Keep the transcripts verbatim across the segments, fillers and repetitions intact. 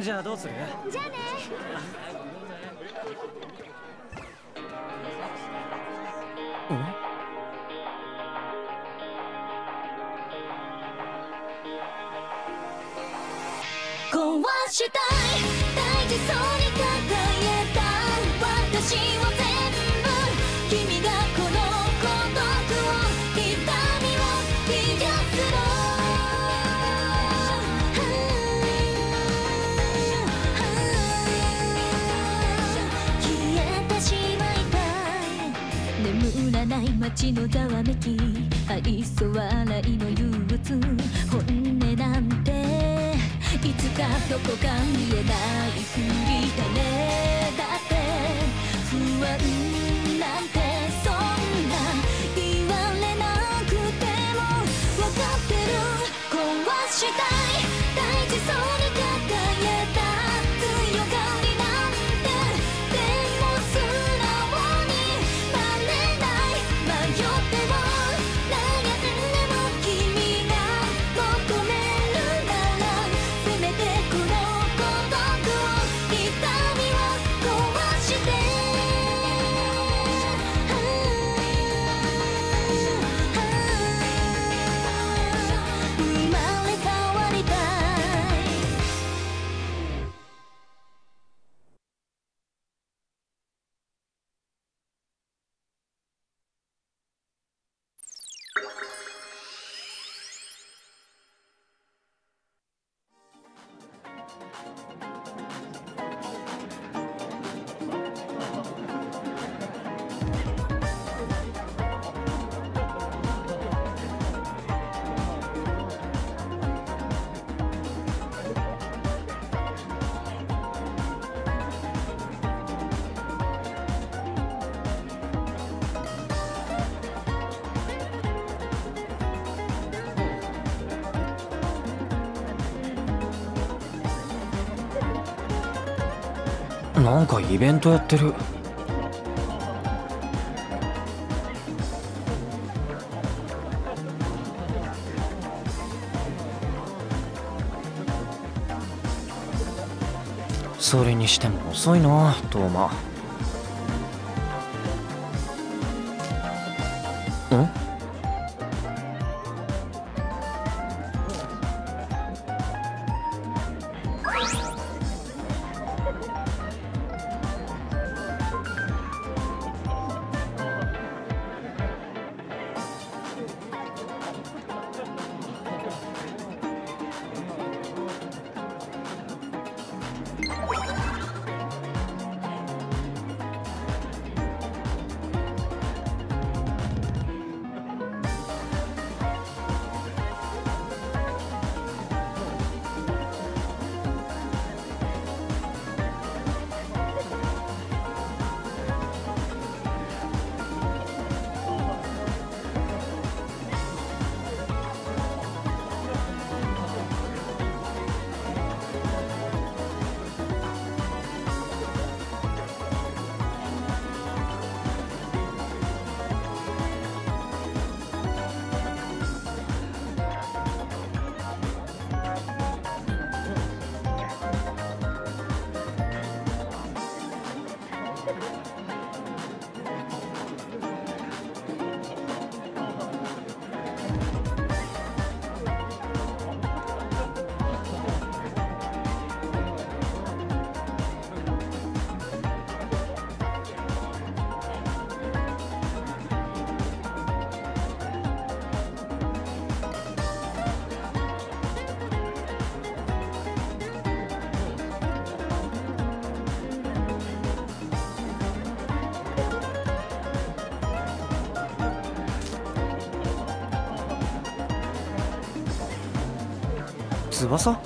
じゃあどうする？じゃあね。壊したい大事そうに抱えた私を全部君がこの孤独を痛みを癒すの。街のざわめき愛想笑いの憂鬱本音なんていつかどこか見えないふりだね。だって不安なんてそんな言われなくても分かってる。壊したい大事そうになんかイベントやってる。それにしても遅いなトーマ。ん？翼？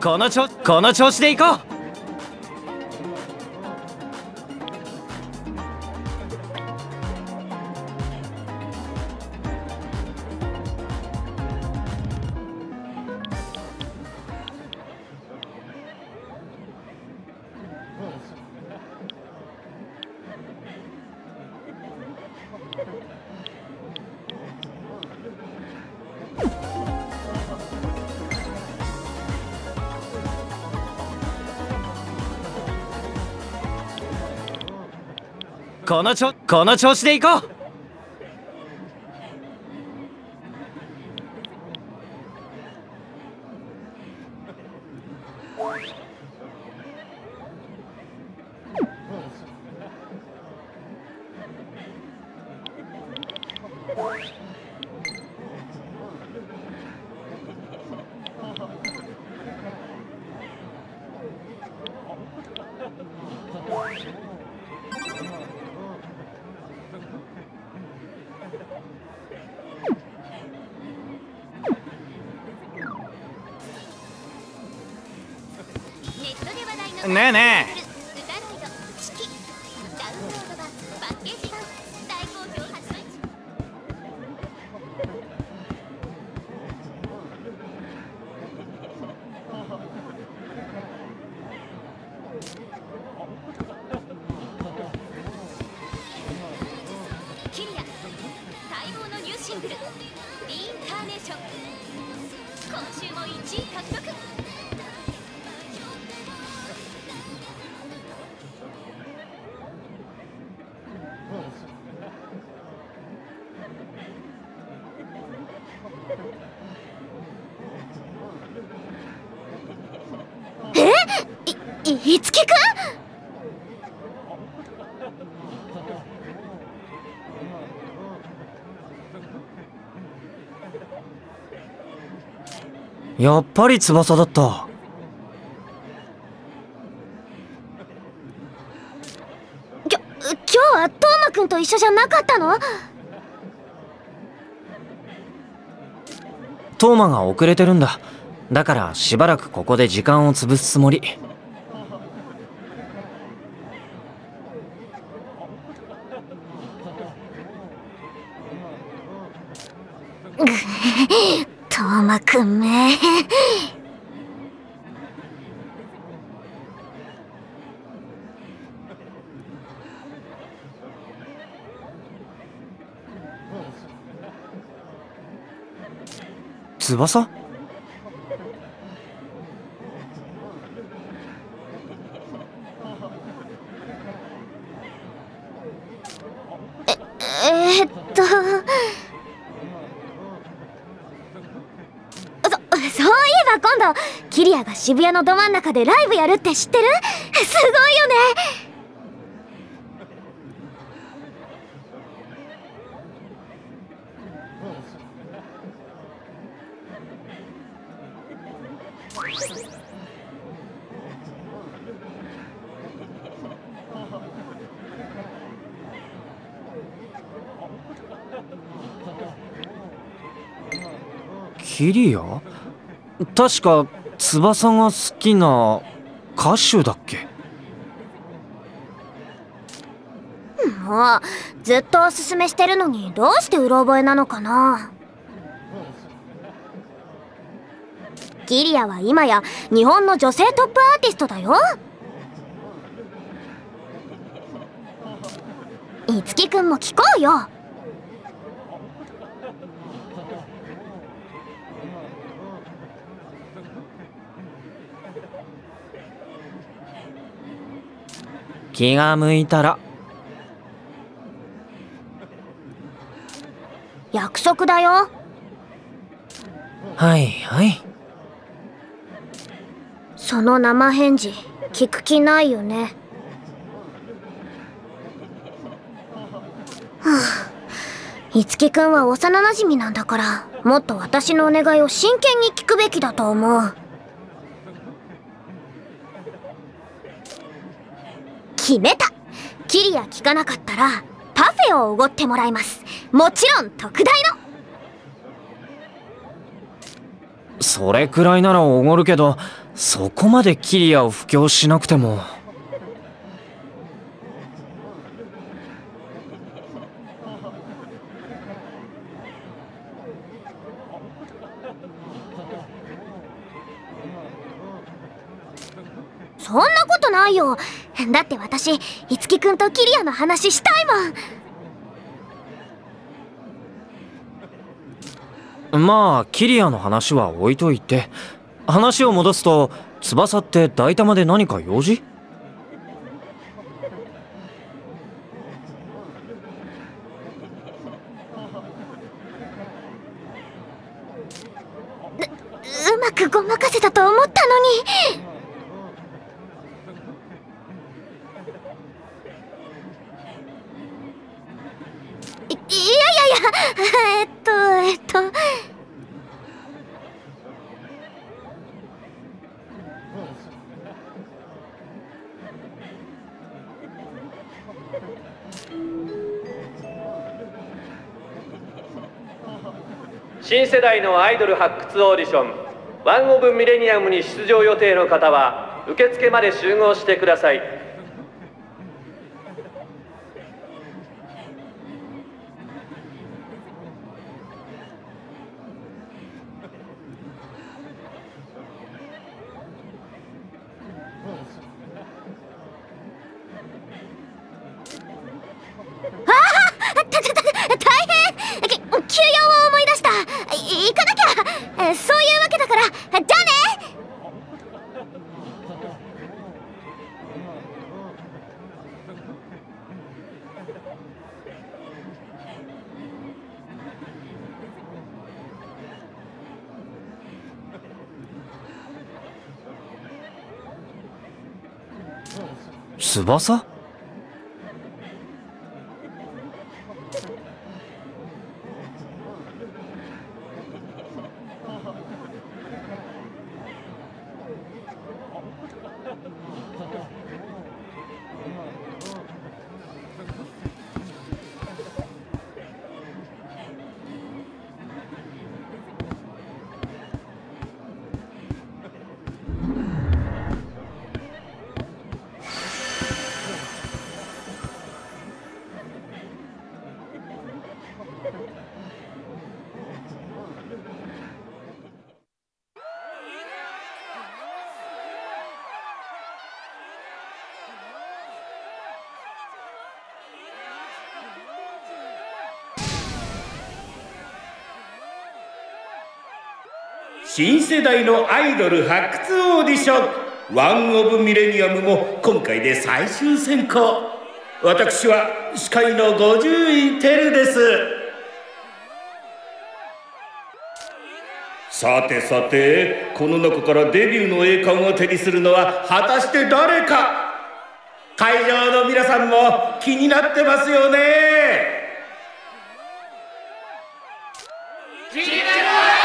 このちょ、この調子でいこう。このちょ、この調子でいこう。ねえねえいつきくん？やっぱり翼だった。きょ、今日はトーマくんと一緒じゃなかったの？トーマが遅れてるんだ。だからしばらくここで時間を潰すつもり。トーマくんめ。翼？え、えー、っとそ、そういえば今度キリアが渋谷のど真ん中でライブやるって知ってる？すごいよね。キリア？確か翼が好きな歌手だっけ？もうずっとおすすめしてるのにどうしてうろ覚えなのかな。キリアは今や日本の女性トップアーティストだよ。いつきくんも聞こうよ。気が向いたら。約束だよ。はいはい。その生返事聞く気ないよね。はあ、いつきくんは幼なじみなんだから、もっと私のお願いを真剣に聞くべきだと思う。決めた。キリア聞かなかったらパフェをおごってもらいます。もちろん特大の。それくらいならおごるけど、そこまでキリアを布教しなくても。そんなことないよ。だって私、いつきくんとキリアの話したいもん。まあキリアの話は置いといて、話を戻すと、翼って大玉で何か用事？う、うまくごまかせたと思ったのに。えっとえっと新世代のアイドル発掘オーディション「ワンオブミレニアム」に出場予定の方は受付まで集合してください。翼？新世代のアイドル発掘オーディションワン・オブ・ミレニアムも今回で最終選考。私は司会のごじゅういテルです。さてさて、この中からデビューの栄冠を手にするのは果たして誰か。会場の皆さんも気になってますよね。気になります。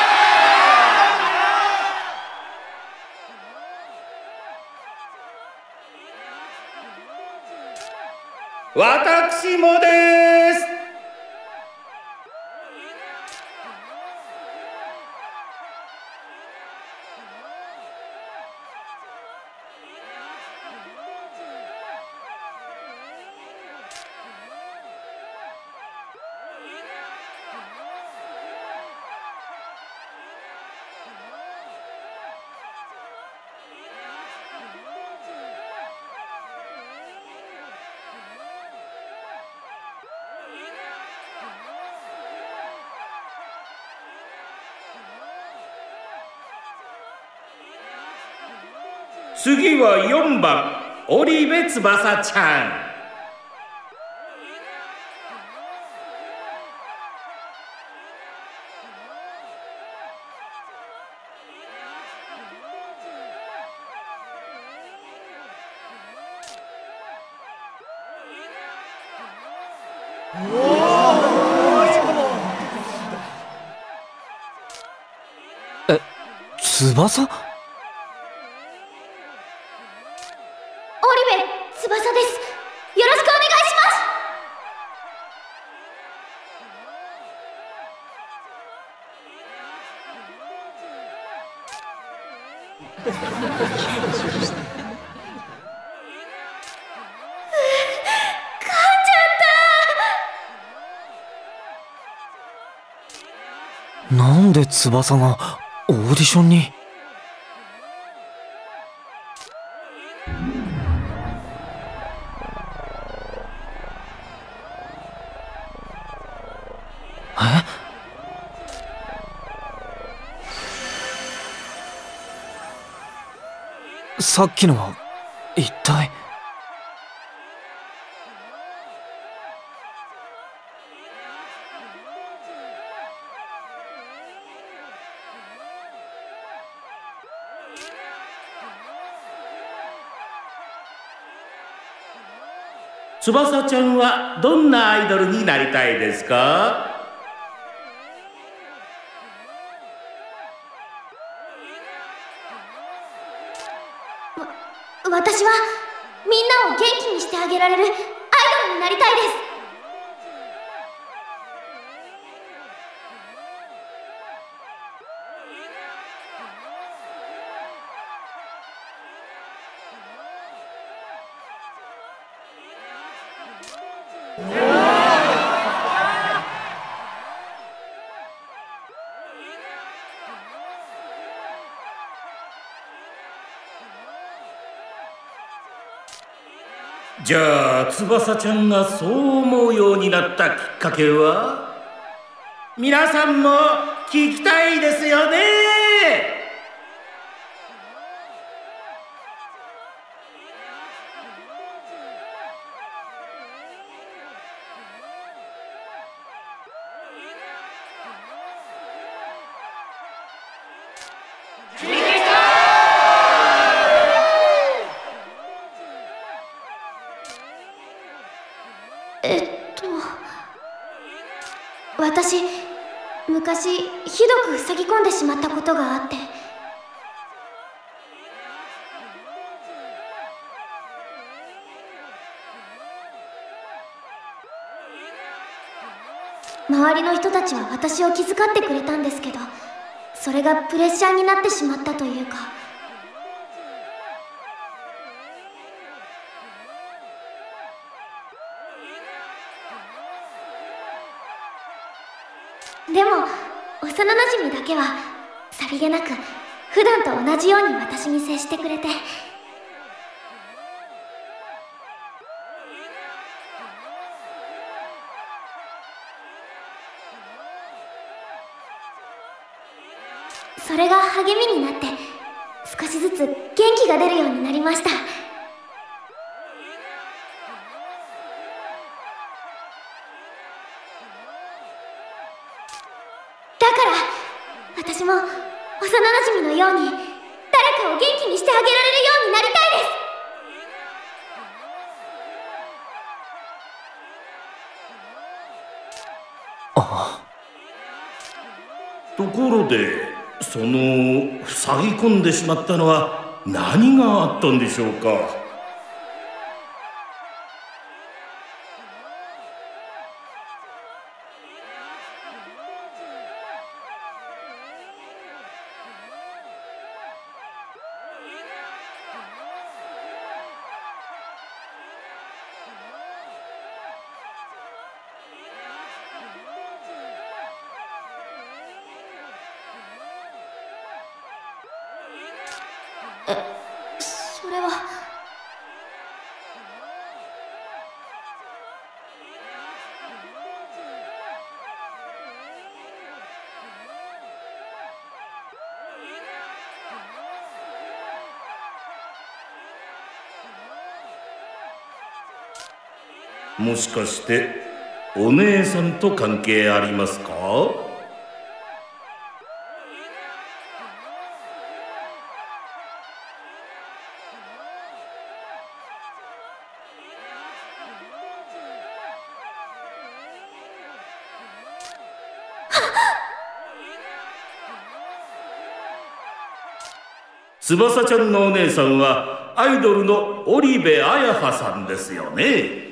私もです。次はよんばん、Oribe Tsubasaちゃん。え、翼？なんで翼がオーディションに？え？さっきのは一体？翼ちゃんはどんなアイドルになりたいですか？わ、私はみんなを元気にしてあげられるアイドルになりたいです。じゃあ翼ちゃんがそう思うようになったきっかけは、皆さんも聞きたいですよね。私、昔ひどく塞ぎ込んでしまったことがあって、周りの人たちは私を気遣ってくれたんですけど、それがプレッシャーになってしまったというか。でも幼なじみだけはさりげなく普段と同じように私に接してくれて、それが励みになって少しずつ元気が出るようになりました。私も幼なじみのように誰かを元気にしてあげられるようになりたいです。ああ、ところでその塞ぎ込んでしまったのは何があったんでしょうか？もしかしてお姉さんと関係ありますか？翼ちゃんのお姉さんはアイドルの織部彩葉さんですよね。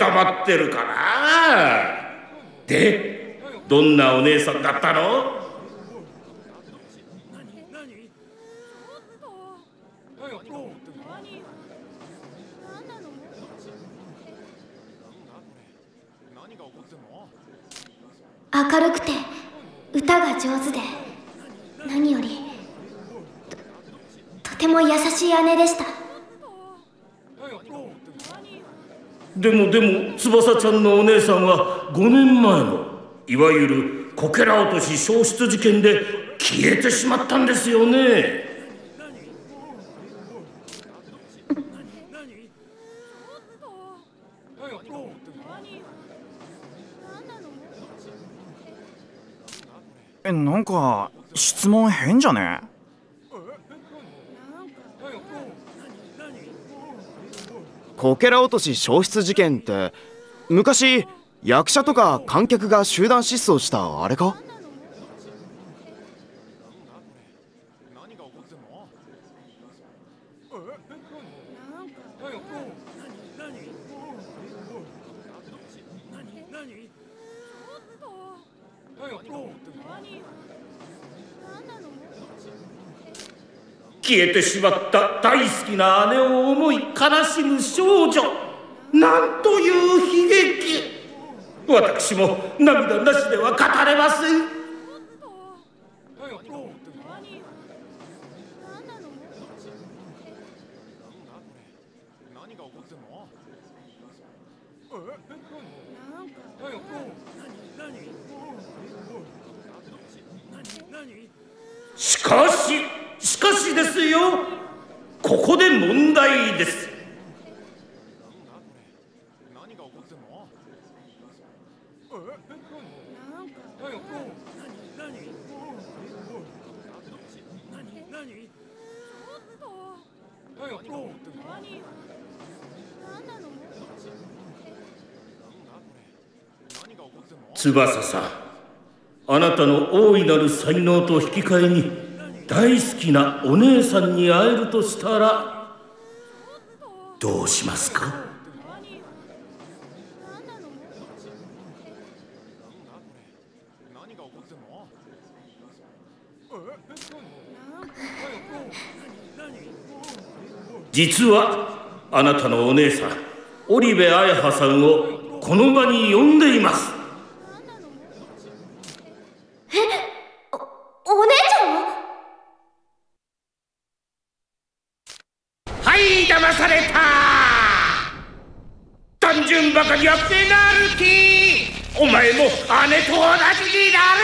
黙ってるかな。で、どんなお姉さんだったの？明るくて歌が上手で、何より と, とても優しい姉でした。でもでも翼ちゃんのお姉さんはごねんまえのいわゆるこけら落とし消失事件で消えてしまったんですよね。え、なんか質問変じゃね？こけら落とし消失事件って昔役者とか観客が集団失踪したあれか？消えてしまった大好きな姉を思い悲しむ少女、なんという悲劇。私も涙なしでは語れません。しかししかしですよ、ここで問題です。翼さん、あなたの大いなる才能と引き換えに大好きなお姉さんに会えるとしたらどうしますか？実はあなたのお姉さん織部彩葉さんをこの場に呼んでいます。え、お、お姉ちゃん？はい、騙された。単純ばかりはペナルティー。お前も姉と同じになれ。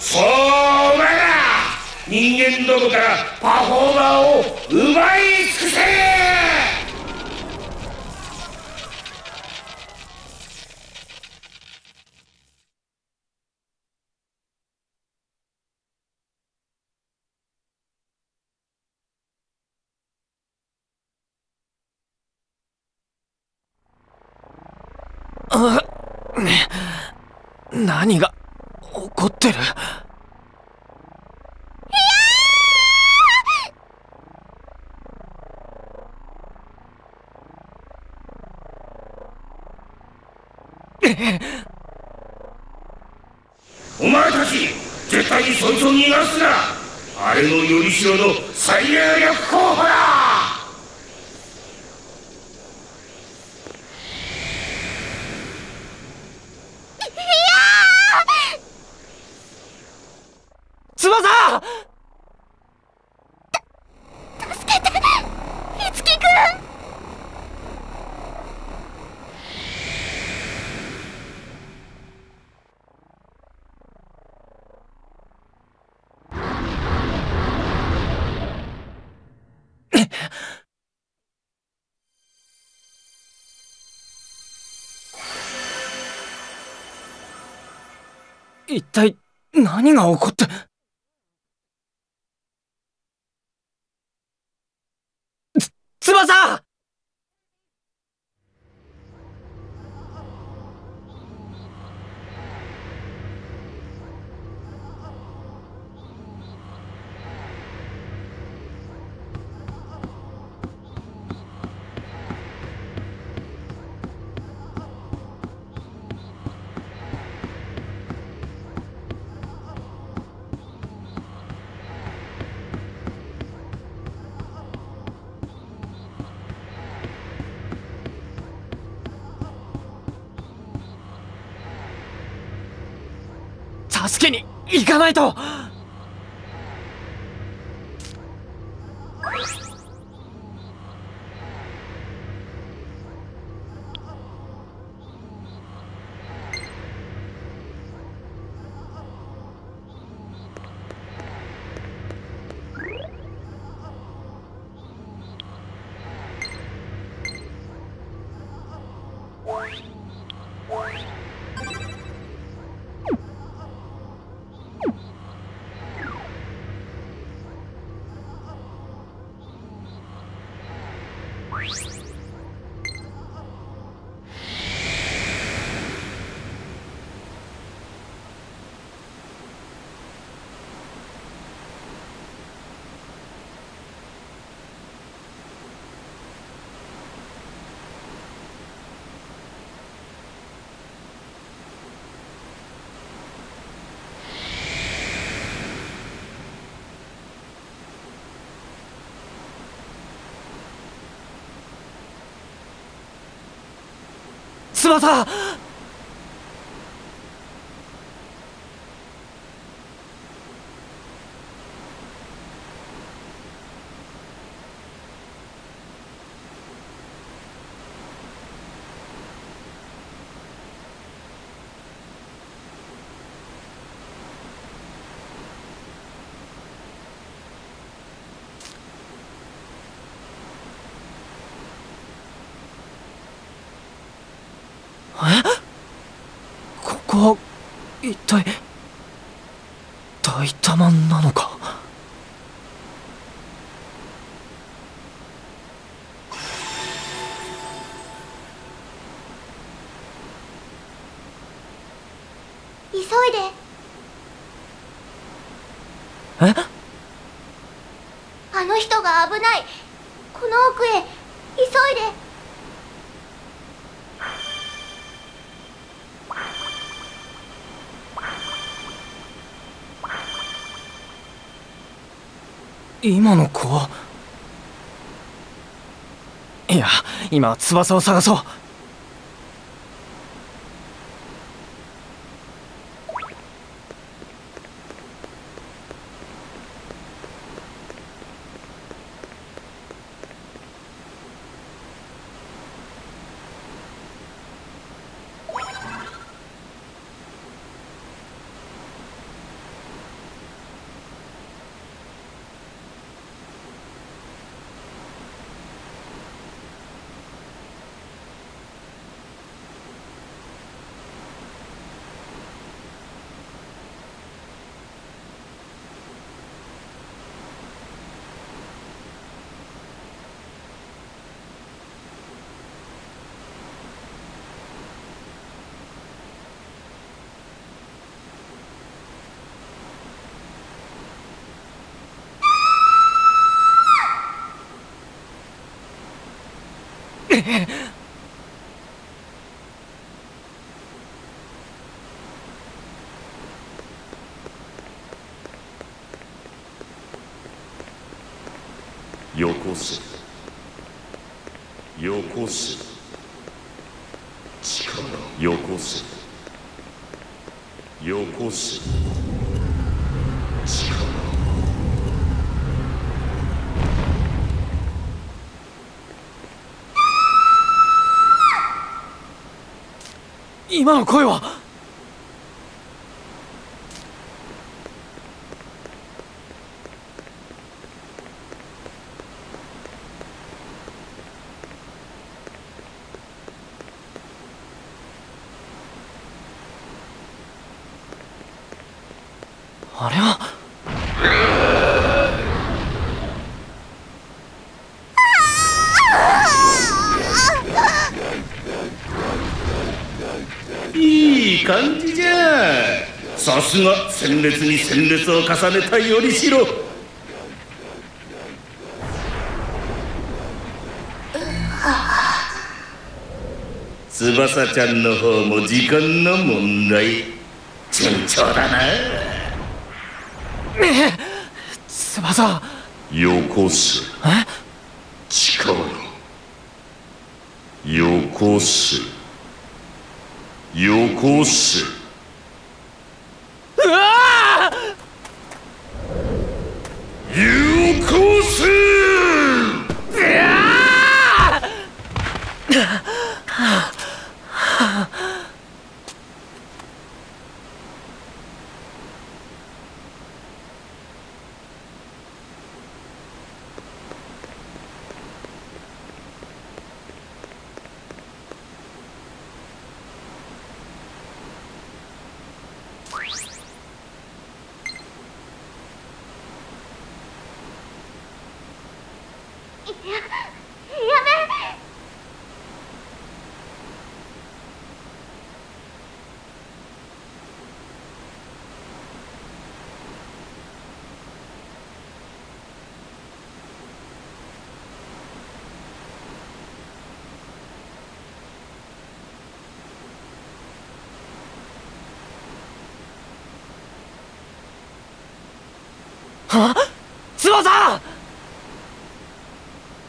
そう、お前ら人間どもからパフォーマーを奪い尽くせ。あっ何が起こってる？いやお前たち絶対にそいつを逃がすな。あれのよりしろの最有力候補だ。一体何が起こってつ、翼！助けに行かないと。翼！え？ここは一体大多マンなのか？急いで。え？あの人が危ない。この奥へ急いで。今の子は、いや、今は翼を探そう。よこせ、よこせ、力よこせ、よこせ、力。今の声は、あれはいい感じじゃ。さすが鮮烈に鮮烈を重ねたよりしろ。翼ちゃんの方も時間の問題、順調だな。ねえ翼、よこせ、力よこせ、よこせ。うわー！よこせ！うわー！翼！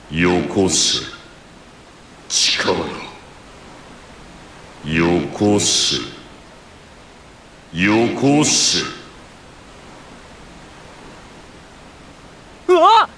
よこせ、力よこせ、よこせ。うわっ！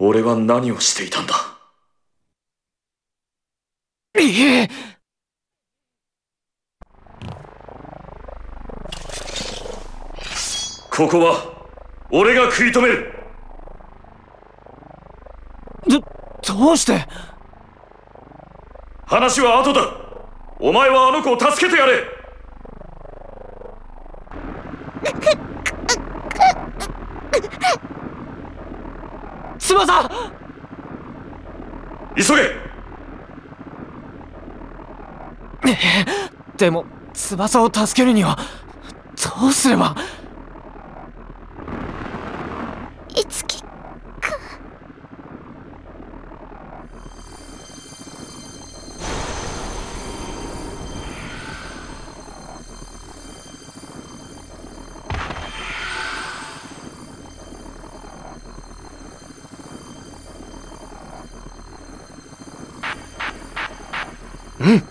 俺は何をしていたんだ。ええ、ここは俺が食い止める。ど、どうして。話は後だ。お前はあの子を助けてやれ。翼、急げ。でも翼を助けるにはどうすれば。いつきか。うん。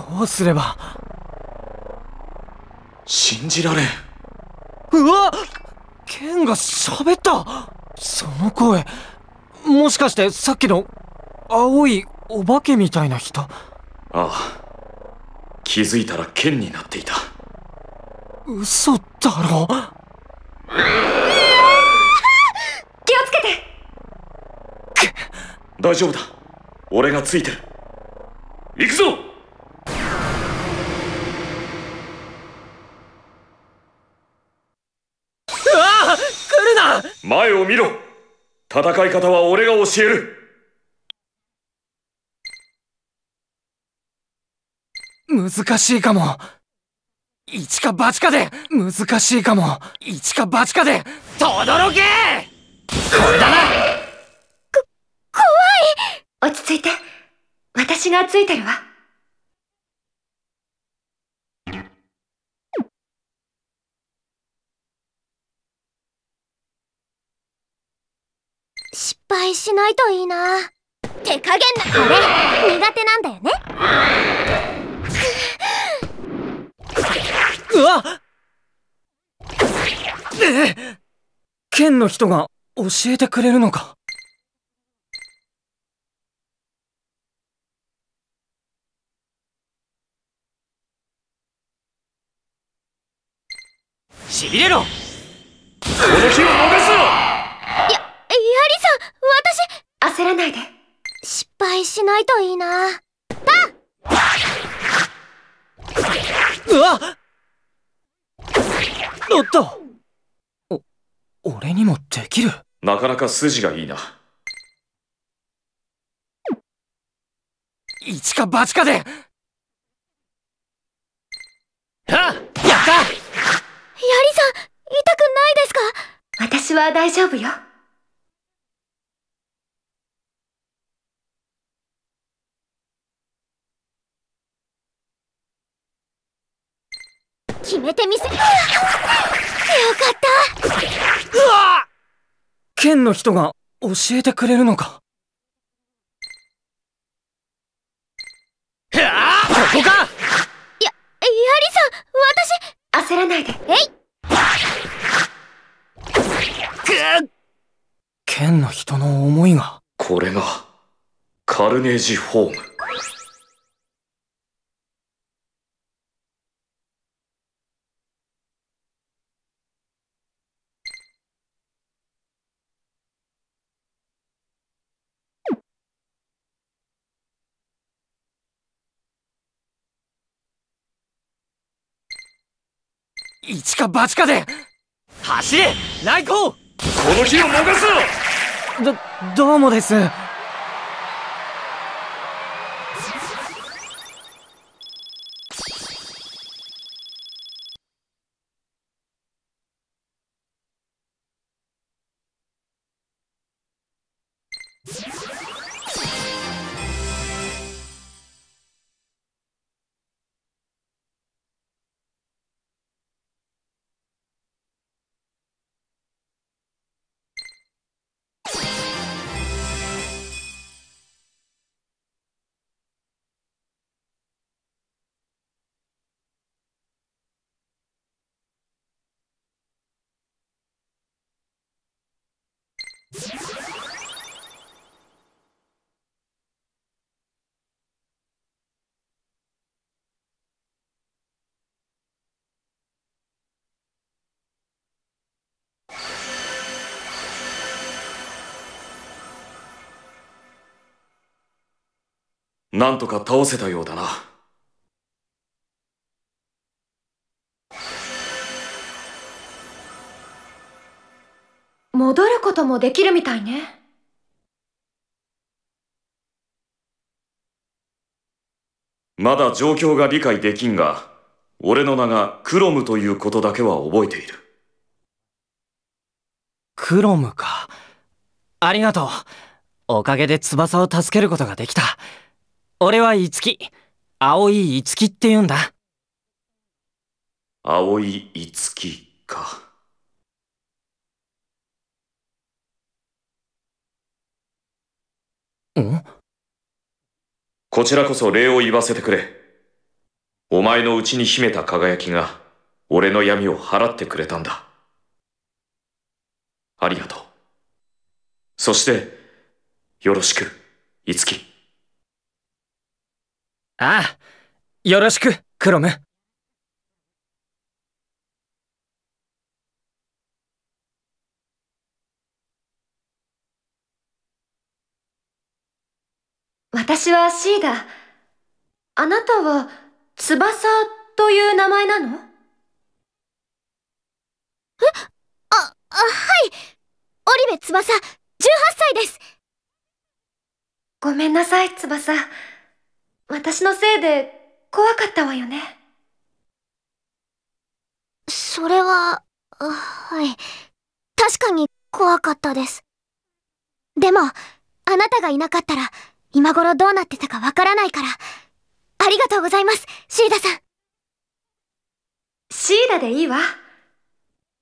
どうすれば。信じられん。うわっ、剣が喋った。その声、もしかしてさっきの青いお化けみたいな人。ああ、気づいたら剣になっていた。嘘だろ。気をつけて。大丈夫だ、俺がついてる。行くぞ。前を見ろ。戦い方は俺が教える。難しいかも。一か八かで。難しいかも。一か八かで。とどろけ。これだな。こ、怖い。落ち着いて。私がついてるわ。失敗しないといいな。手加減な、俺苦手なんだよね。うわっ、ええ、剣の人が教えてくれるのか。しびれろ。この気を逃すな。私、焦らないで。失敗しないといいな。パン。うわっ、おっと。お、俺にもできる。なかなか筋がいいな。一か八かで。あ、やった。やりさん、痛くないですか。私はは大丈夫よ。決めてみせ。よかった。うわっ！県の人が教えてくれるのか。ああ、ここか。や、やりさん、私。焦らないで。えい。剣の人の思いが、これがカルネージフォーム。一か八かで走れ来航。この日を逃すぞ。ど、どうもです。なんとか倒せたようだな。戻ることもできるみたいね。まだ状況が理解できんが、俺の名がクロムということだけは覚えている。クロムか。ありがとう。おかげで翼を助けることができた。俺はItsugi、青いItsugiって言うんだ。青いItsugiか。ん？こちらこそ礼を言わせてくれ。お前の内に秘めた輝きが俺の闇を払ってくれたんだ。ありがとう。そしてよろしく、Itsugi。ああ、よろしく、クロム。私はシーだ。あなたは翼という名前なの？え、あ、あ、はい。オリベ翼、じゅうはっさいです。ごめんなさい、翼。私のせいで怖かったわよね。それは、はい。確かに怖かったです。でも、あなたがいなかったら、今頃どうなってたかわからないから、ありがとうございます、シーダさん。シーダでいいわ。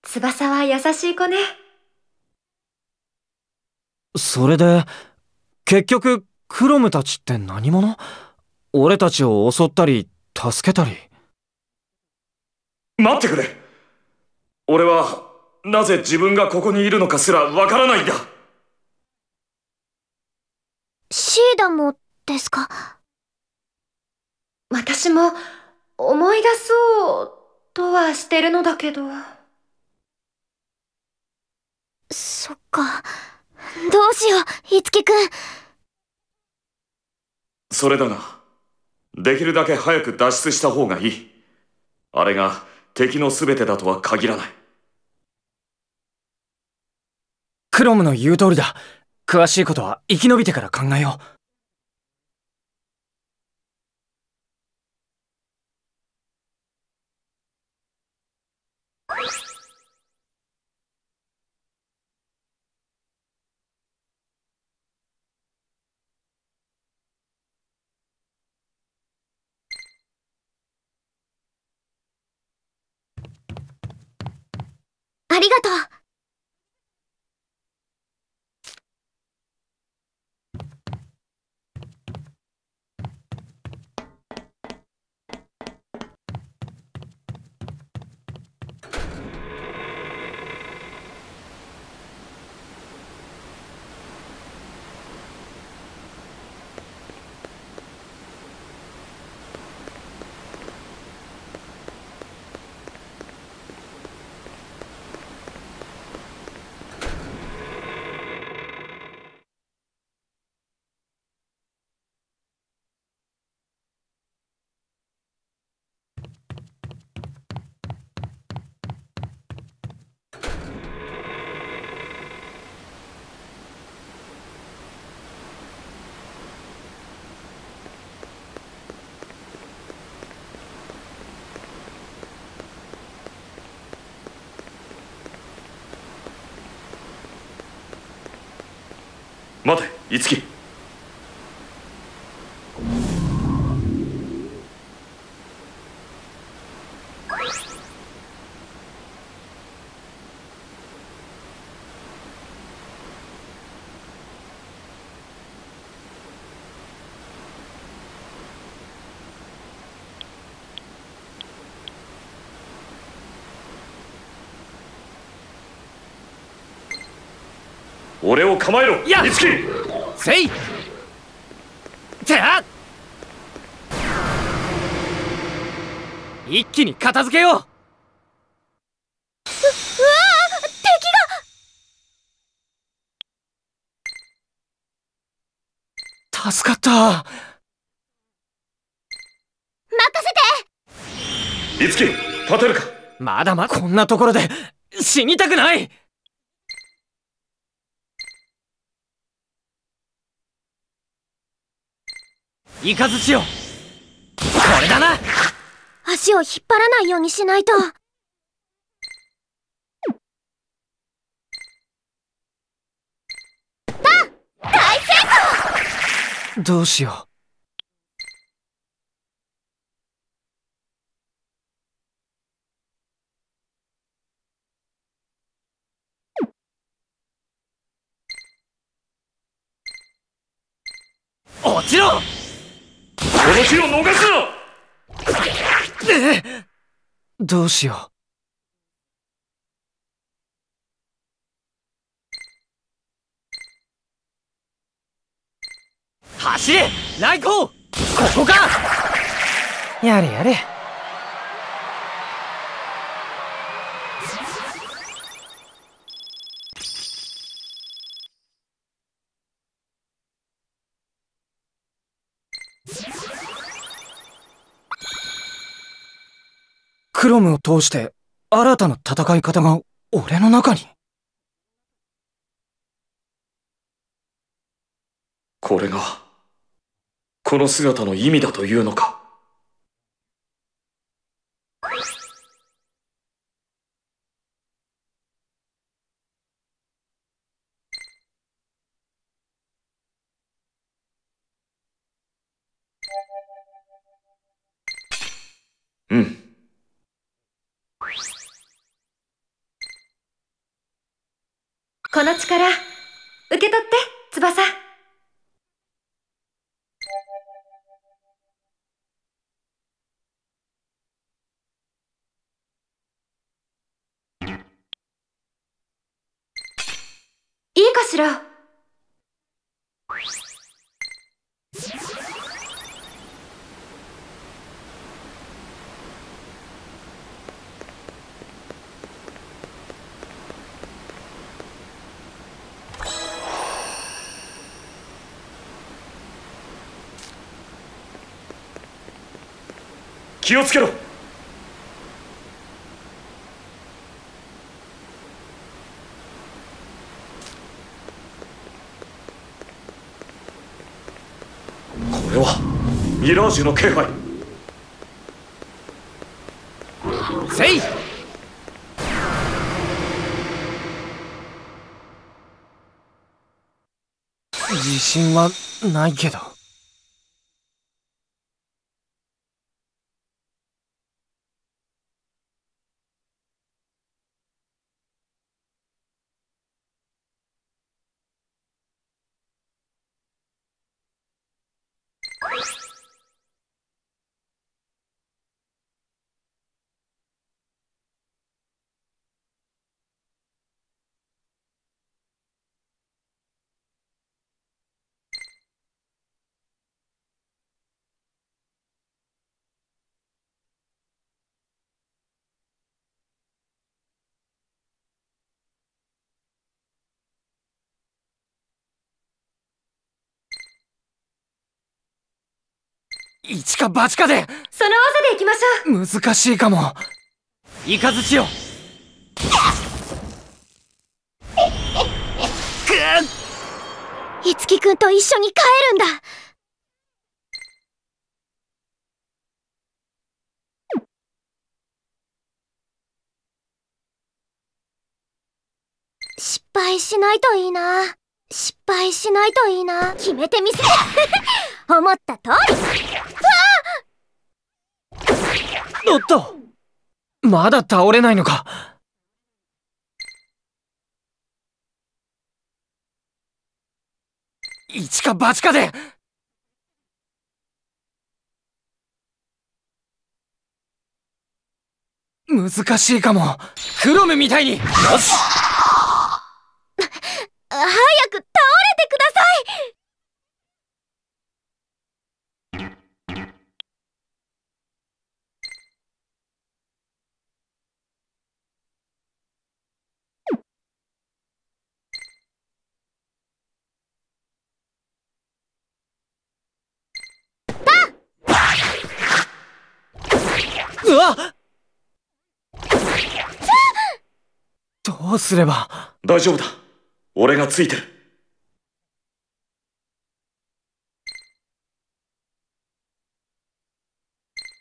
翼は優しい子ね。それで、結局、クロムたちって何者？俺たちを襲ったり助けたり。待ってくれ。俺はなぜ自分がここにいるのかすらわからないんだ。シーダもですか？私も思い出そうとはしてるのだけど。そっか。どうしよう、Itsugiくん。それだが、できるだけ早く脱出した方がいい。あれが敵の全てだとは限らない。クロムの言う通りだ。詳しいことは生き延びてから考えよう。ありがとう。待て、樹。俺を構えろ、樹。せい。じゃあ。一気に片付けよう。う、うわあ、敵が。助かった。任せて。樹、立てるか。まだまだこんなところで死にたくない。イカズチよ、これだな。足を引っ張らないようにしないと。だ、大成功。どうしよう。落ちろ。この地を逃すな！ええ、どうしよう。走れ、来航！ここか！やれやれ。クロムを通して新たな戦い方が俺の中に。これがこの姿の意味だというのか。うん、この力受け取って、翼。いいかしら。気をつけろ。これはミラージュの気配。せい。自信はないけど。一か八かでその技でいきましょう。難しいかも。イカズチをいつきくんと一緒に帰るんだ。失敗しないといいな。失敗しないといいな。決めてみせる思った通り。おっと、まだ倒れないのか。一か八かで難しいかも。クロムみたいに。よし早く倒れてください。うわどうすれば。大丈夫だ、俺がついてる。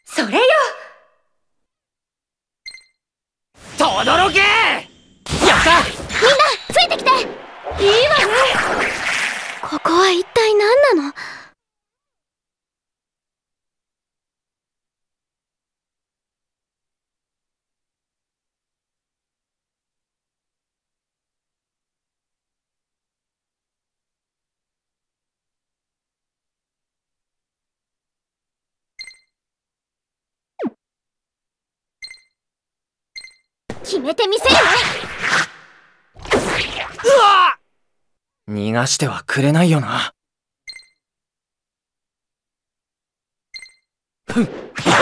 それよとどろけ。やったみんなついてきて。いいわね。ここは一体何なの。決めてみせるね。うわっ逃がしてはくれないよな。ふんよ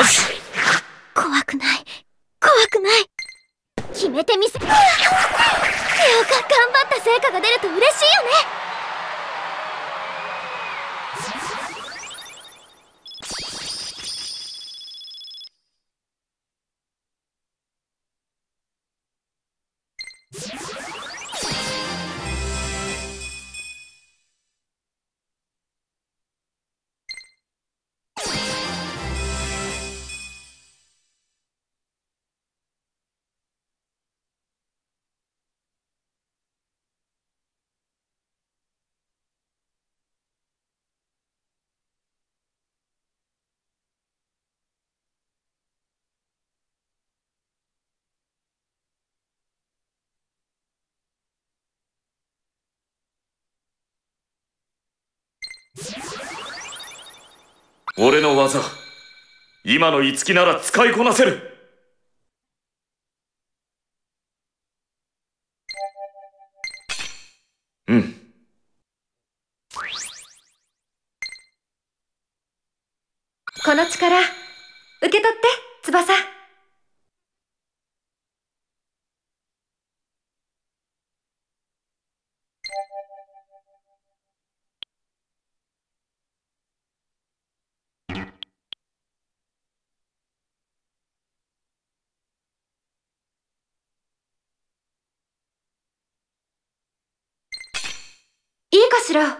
し怖くない怖くない。決めてみせる。よか頑張った成果が出ると嬉しいよね。俺の技、今の樹なら使いこなせる。うん。この力、受け取って、翼。いいかしら。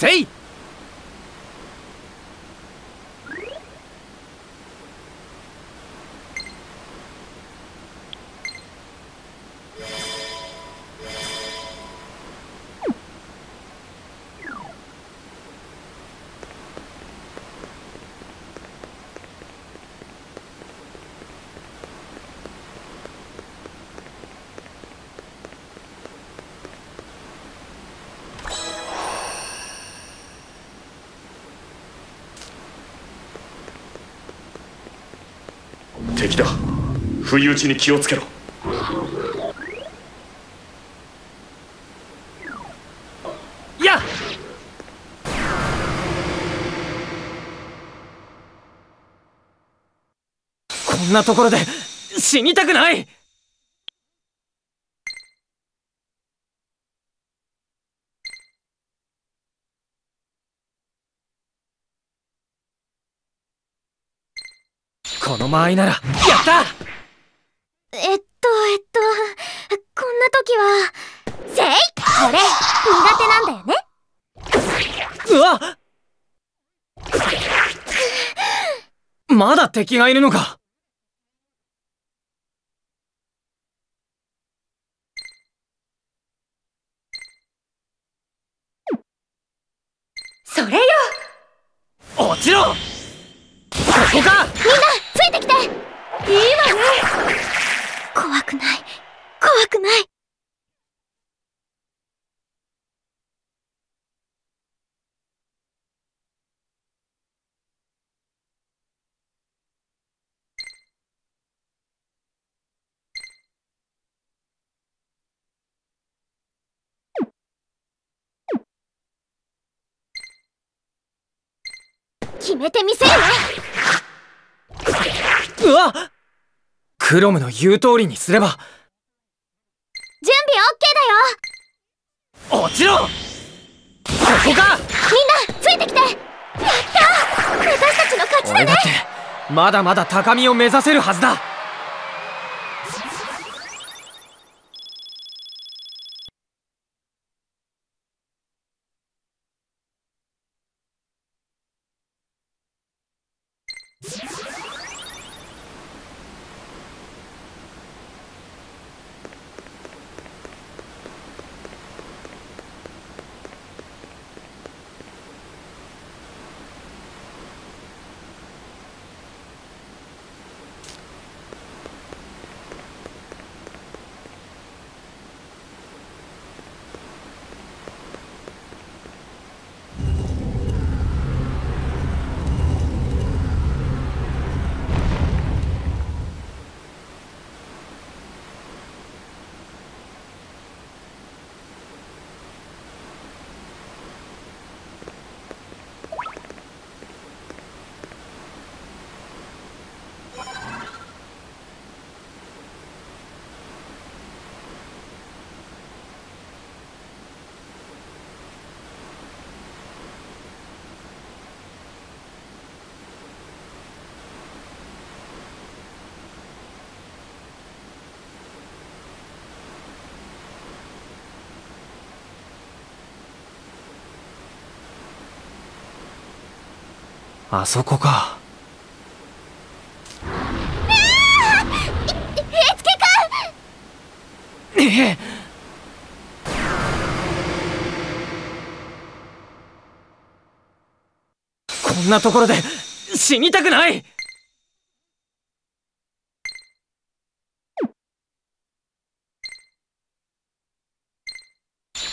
せい。敵だ。不意打ちに気をつけろ。やっ。こんなところで死にたくない。この間合いならやった!えっとえっとこんな時はせい!俺苦手なんだよね。うわっまだ敵がいるのか。それよ。落ちろ。ここか。みんなついてきて。いいわね。怖くない怖くない。決めてみせるわ。うわっクロムの言う通りにすれば準備オッケーだよ。落ちろ。ここか。みんなついてきて。やった。私たちの勝ちだね。俺だってまだまだ高みを目指せるはずだ。あそこか。ええこんなところで死にたくない。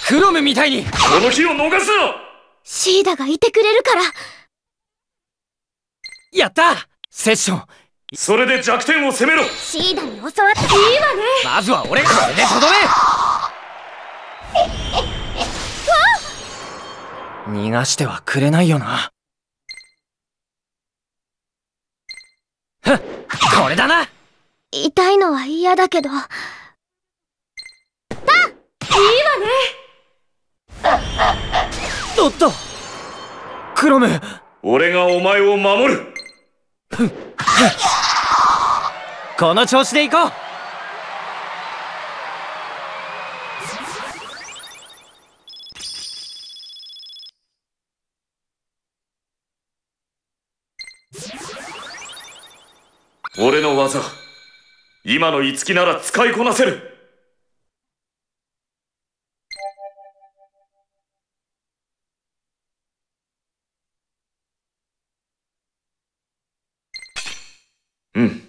クロムみたいにこの日を逃すな。シーダがいてくれるから。やった!セッション。それで弱点を攻めろ。シーダに教わっていいわね。まずは俺これでとどめ。逃がしてはくれないよな。ふっこれだな。痛いのは嫌だけど。だいいわね。おっとクロム、俺がお前を守る。この調子でいこう。俺の技、今の樹なら使いこなせる。うん。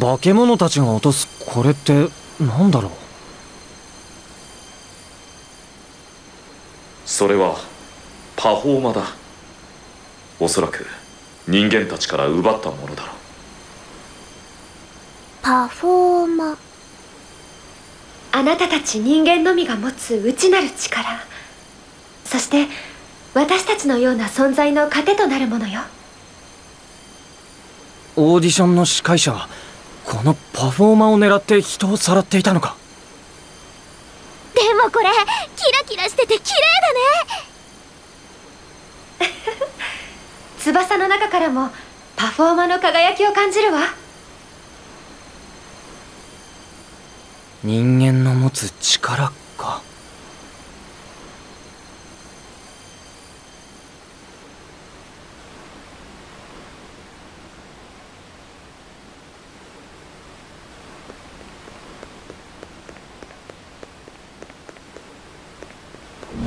化け物たちが落とすこれって何だろう。それはパフォーマだ。おそらく人間たちから奪ったものだろう。パフォーマ、あなたたち人間のみが持つ内なる力、そして私たちのような存在の糧となるものよ。オーディションの司会者はこのパフォーマーを狙って人をさらっていたのか。でもこれキラキラしてて綺麗だね翼の中からもパフォーマーの輝きを感じるわ。人間の持つ力か。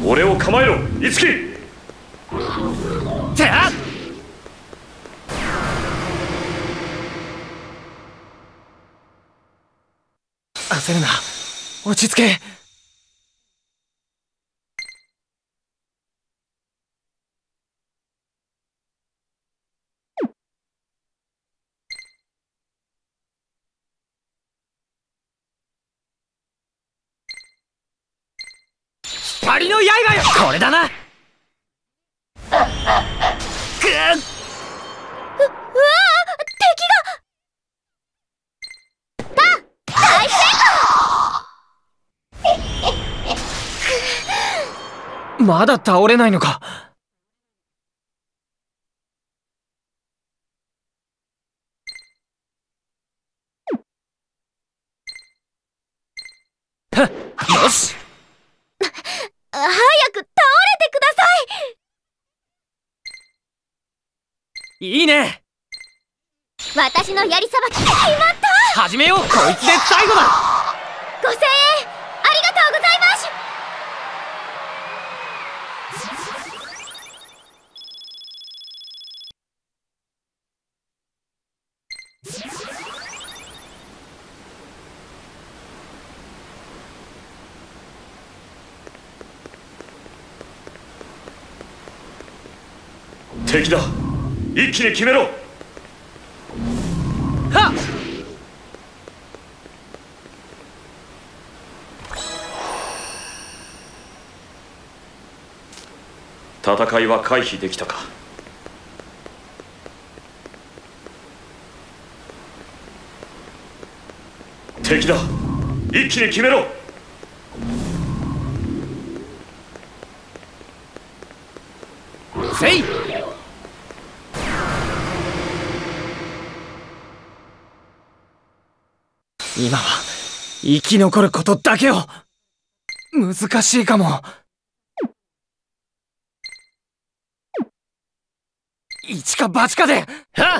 俺を構えろ、樹！てら！焦るな、落ち着け。光の刃よ、これだな。くっ、う、うわあ、敵が。だ、大成功。まだ倒れないのか。はっ、よし。早く倒れてください。いいね。私の槍さばき決まった。始めよう、こいつで最後だ。ご声援ありがとうございます。敵だ、一気に決めろ。はっ、戦いは回避できたか。敵だ、一気に決めろ。せい。今は生き残ることだけを。難しいかも。一か八かで。はっ、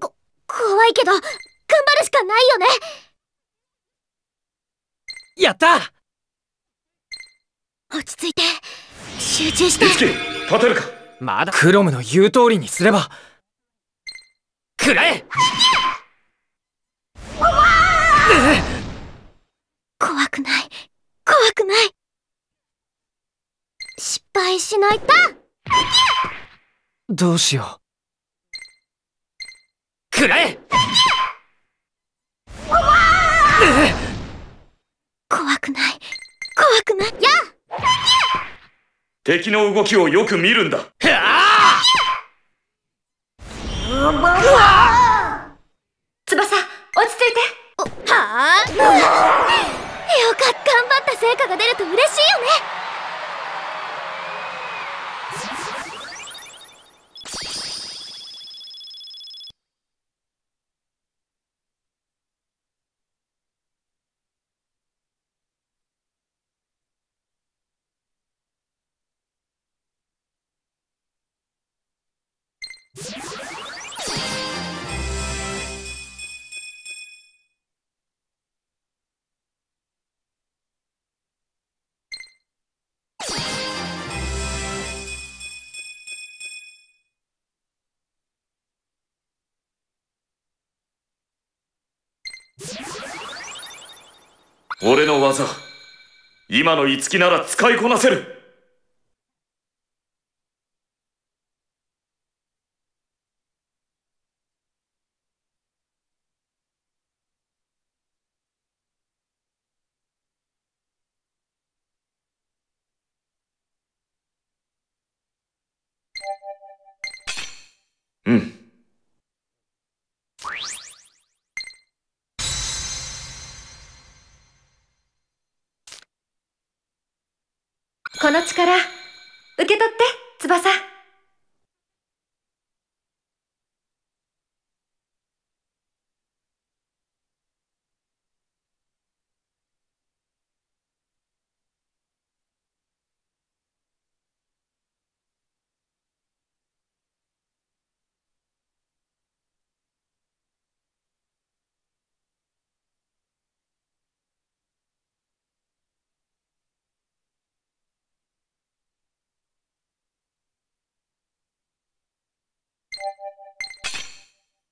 こ怖いけど頑張るしかないよね。やった。落ち着いて集中して。樹、立てるか。まだクロムの言う通りにすれば。くらえ！怖くない、怖くない。失敗しないと。どうしよう。くらえ！怖くない、怖くない。や！敵の動きをよく見るんだ。うわ、翼、落ち着いて。はあ、よかった、頑張った成果が出ると嬉しいよね。俺の技、今の樹なら使いこなせる。うん。この力、受け取って、翼。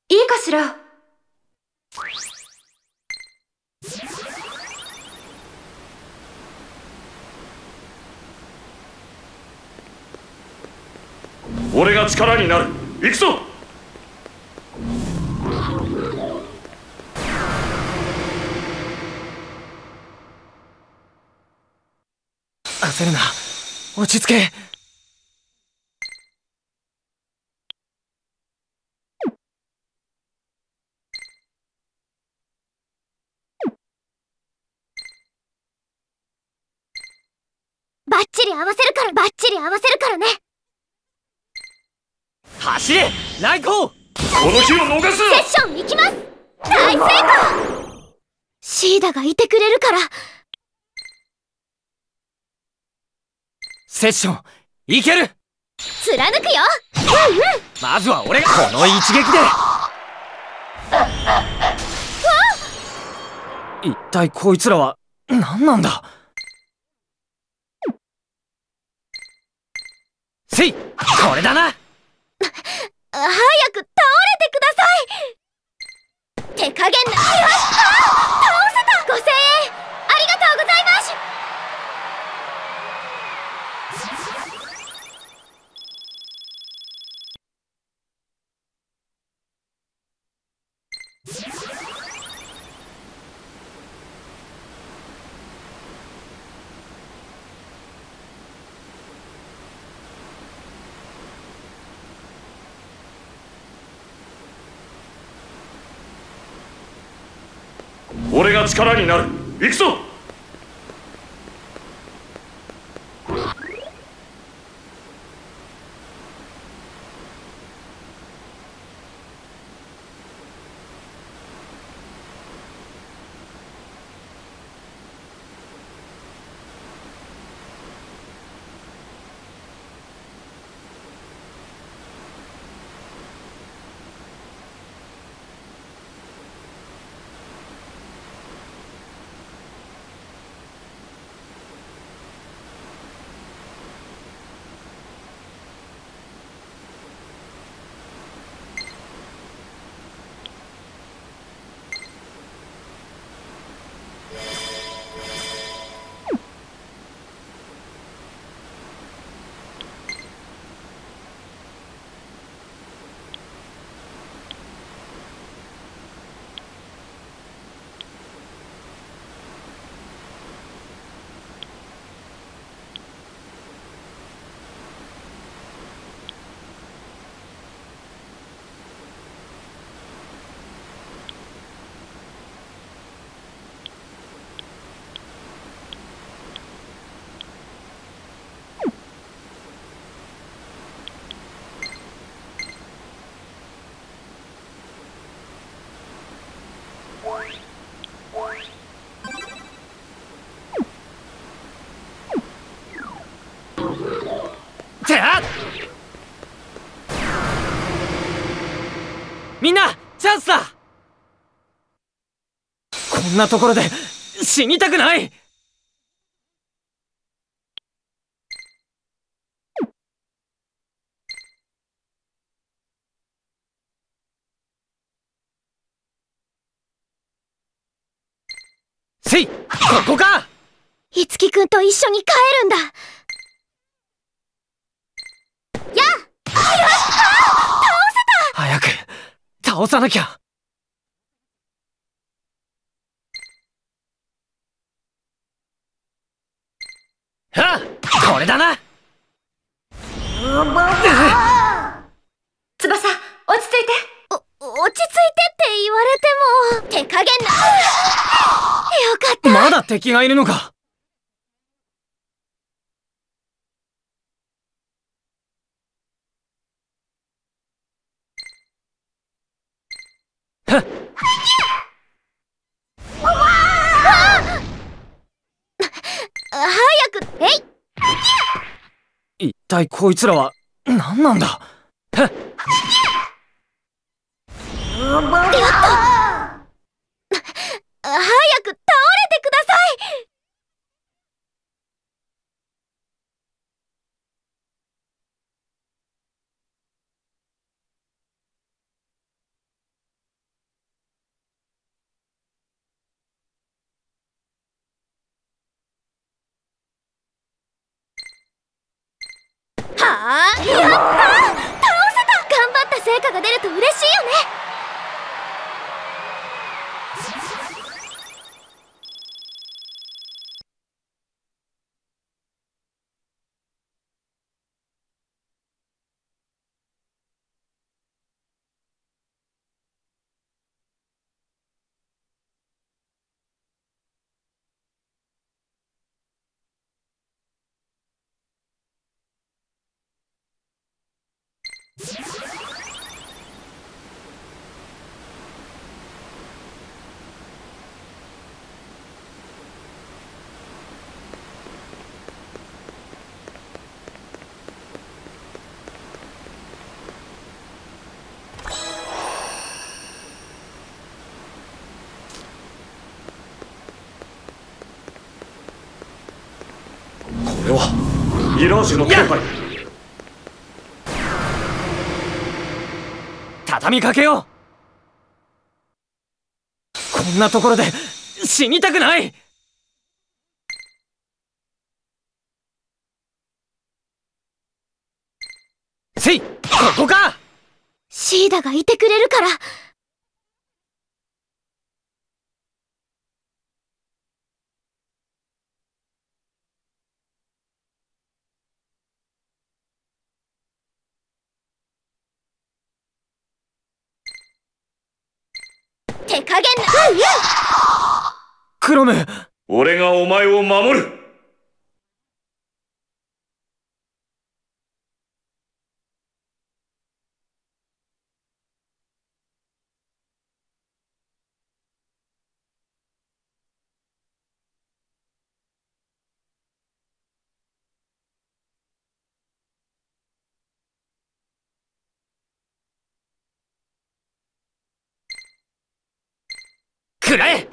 いいかしら。俺が力になる。行くぞ。焦るな。落ち着け。バッチリ合わせるからバッチリ合わせるからね。走れライコー。この日を逃す。セッション行きます。大成功。シーダがいてくれるから。セッション行ける。貫くよ。うんうん。まずは俺がこの一撃で。一体こいつらは何なんだ。せい、これだな。早く倒れてください。手加減な。よし、あ、倒せた。ごせんえんありがとうございます。俺が力になる。行くぞ。みんなチャンスだ。こんなところで死にたくない。せい、ここか。いつきくんと一緒に帰るんだ。やっ、あやっ、倒せた。早く倒さなきゃ。あ、これだな。翼、落ち着いて。お、落ち着いてって言われても手加減な。よかった。まだ敵がいるのか。一体こいつらは何なんだ。やった。早く倒れてください。はあ、やった！倒せた！頑張った成果が出ると嬉しいよね。これはイラージュの後輩。畳みかけよう。こんなところで死にたくない。せい、ここか。シーダがいてくれるから。手加減な。クロム、俺がお前を守る。くらえ。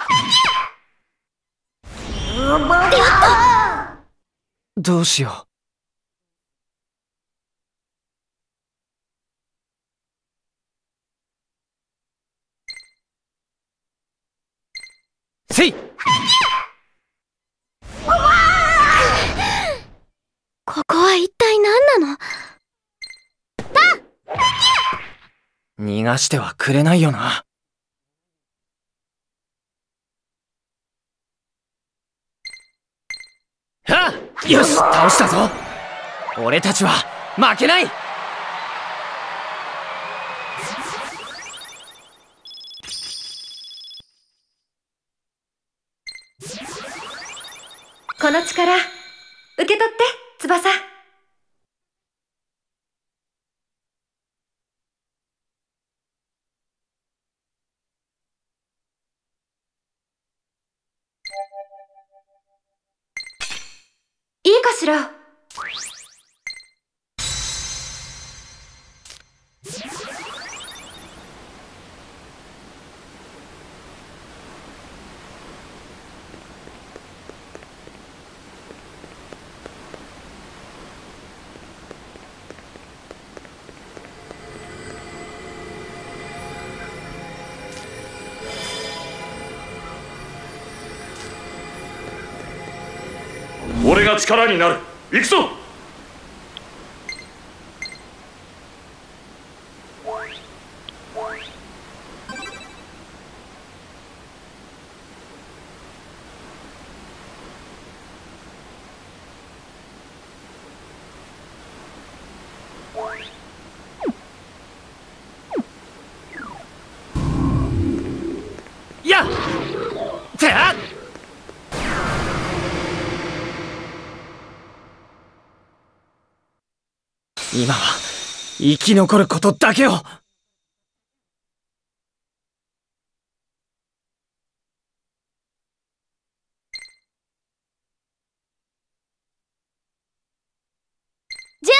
どうしよう。せい。ここは一体何なの。逃がしてはくれないよな。ああ、よし、倒したぞ。俺たちは負けない。この力受け取って翼。いいかしら。が力になる。行くぞ。今は生き残ることだけを。準備 オーケー だよ。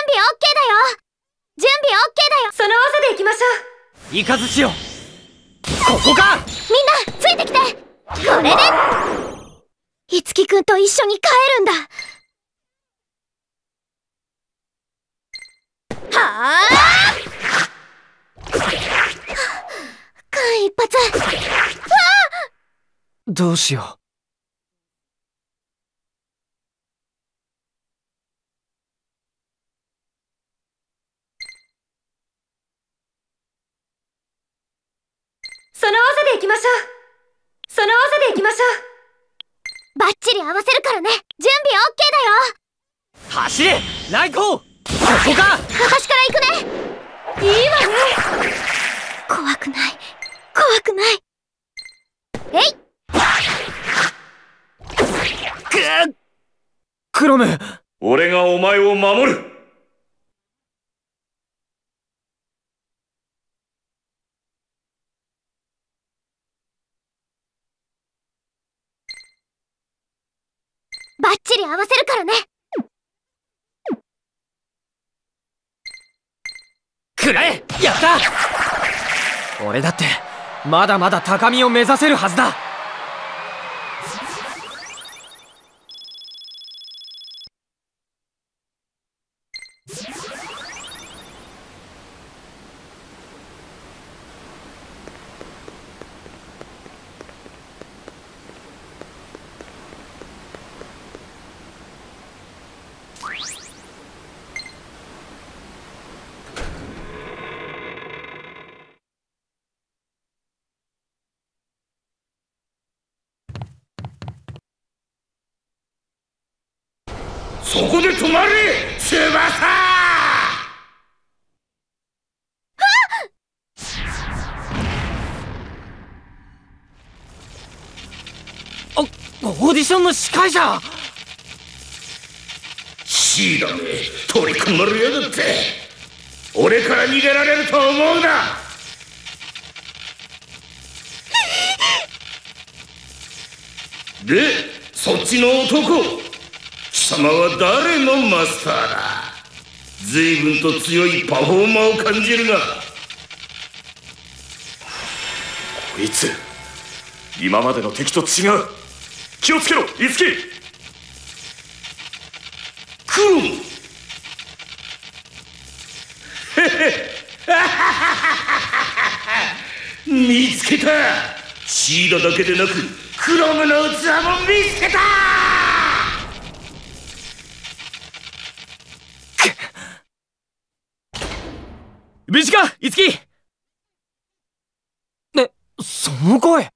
準備 オーケー だよ。その技でいきましょう。いかずしよう。ここか。みんなついてきて。これでいつきくんと一緒に帰るんだ。はあ、間一髪。どうしよう。その技でいきましょう。その技でいきましょう。バッチリ合わせるからね。準備 オーケー だよ。走れライコー。ここか。私から行くね。いいわね。怖くない怖くない。えいくっ。クロム、俺がお前を守る。バッチリ合わせるからね。くらえ。やった。俺だってまだまだ高みを目指せるはずだ。そこで止まれ、翼！あ、オーディションの司会者。シーだね、取り込まれやがって。俺から逃げられると思うな。で、そっちの男、貴様は誰のマスターだ。随分と強いパフォーマーを感じるが、こいつ今までの敵と違う。気をつけろイツキ。クロム。へへアハハハハ。見つけた。シーラだけでなくクロムの器も見つけた。無事か、イツキ。ね、その声。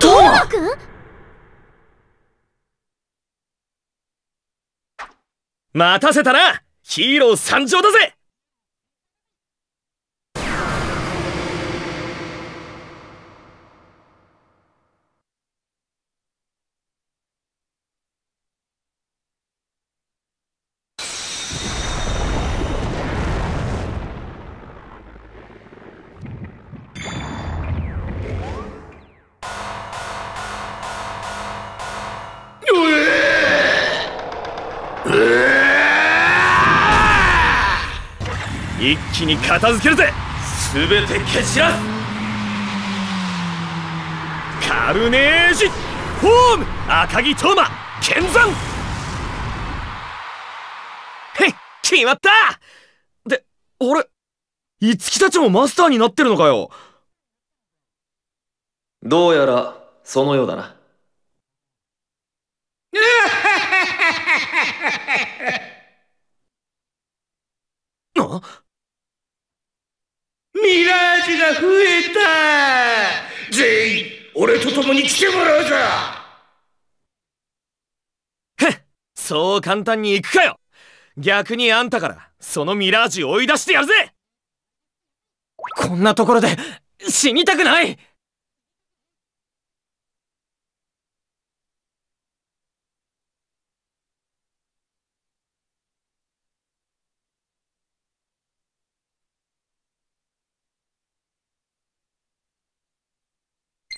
トーマくん？待たせたな、ヒーロー参上だぜ。一気に片付けるぜ。全て蹴散らす。カルネージホーム赤木トーマ剣山。へっ、決まった。で、俺いつきたちもマスターになってるのかよ。どうやらそのようだな。あ、ミラージュが増えた。全員俺と共に来てもらうぞ。そう簡単に行くかよ。逆にあんたからそのミラージュを追い出してやるぜ。こんなところで死にたくない。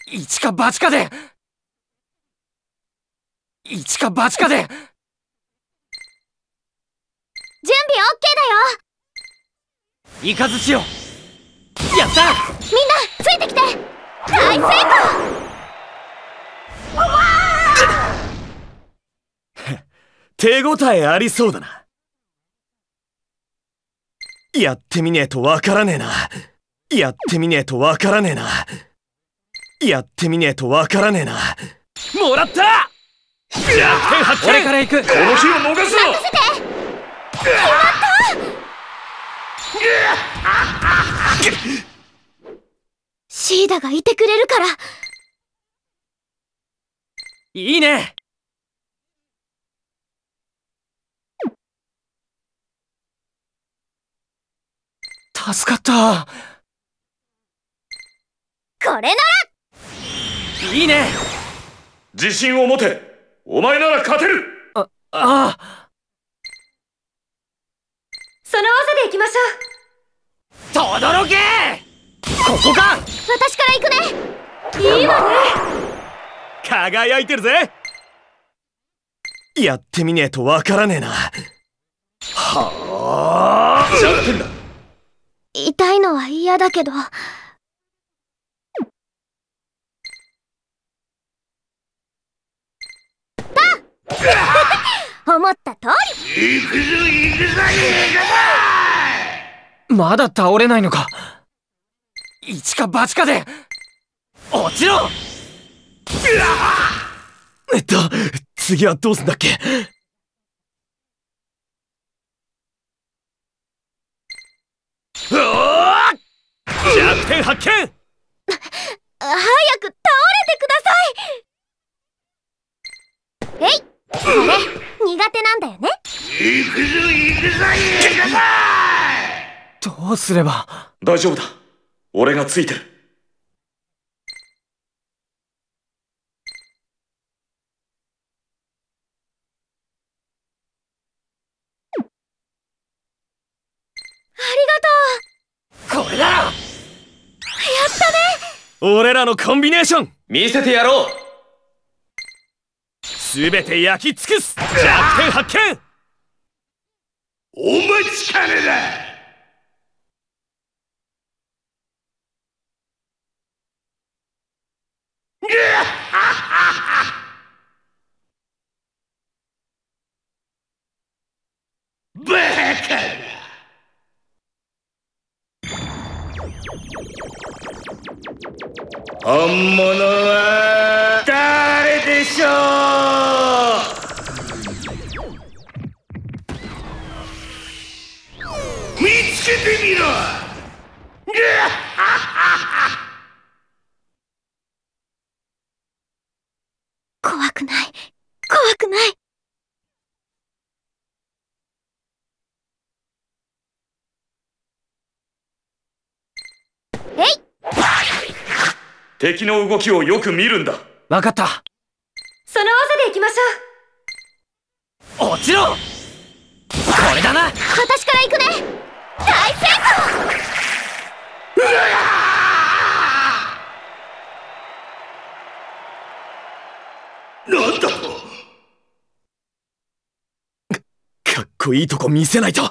一か八かで一か八かで準備 OK だよ。イカズチよ、やったー。みんなついてきて。大成功。おわー手応えありそうだな。やってみねえとわからねえな。やってみねえとわからねえな。やってみねえとわからねえな。もらった。俺から行く。この日を逃すぞ。任せて。決まった。シーダがいてくれるからいいね。助かった。これならいいね。自信を持て。お前なら勝てる。あああその技でいきましょう。とどろけ。ここか。私から行くね。いいわね。輝いてるぜ。やってみねえとわからねえな。はあ。痛いのは嫌だけど。思った通り。行くぞ行くぞ行くぞ。まだ倒れないのか。一か八かで落ちろ。うわえっと次はどうすんだっけ。おー弱点発見。早く倒れてください。えい。それ苦手なんだよね。行くぞ行くぞ行くぞ。どうすれば。大丈夫だ。俺がついてる。ありがとう。これだ。やったね。俺らのコンビネーション見せてやろう。すべて焼き尽くす。弱点発見。お待ちかねだ。バカだ。本物は誰でしょう。見つけてみろ。怖くない怖くない。えい。敵の動きをよく見るんだ。わかった。その技でいきましょう。落ちろ。これだな。私から行くね。大成功。なんだろう。かっこいいとこ見せないと。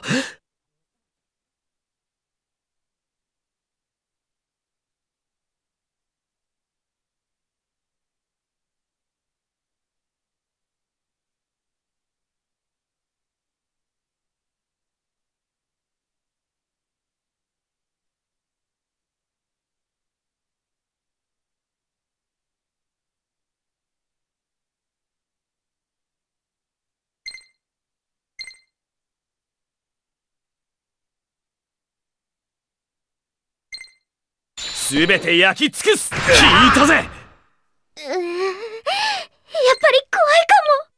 すべて焼き尽くす。聞いたぜ。うーん、やっぱり怖い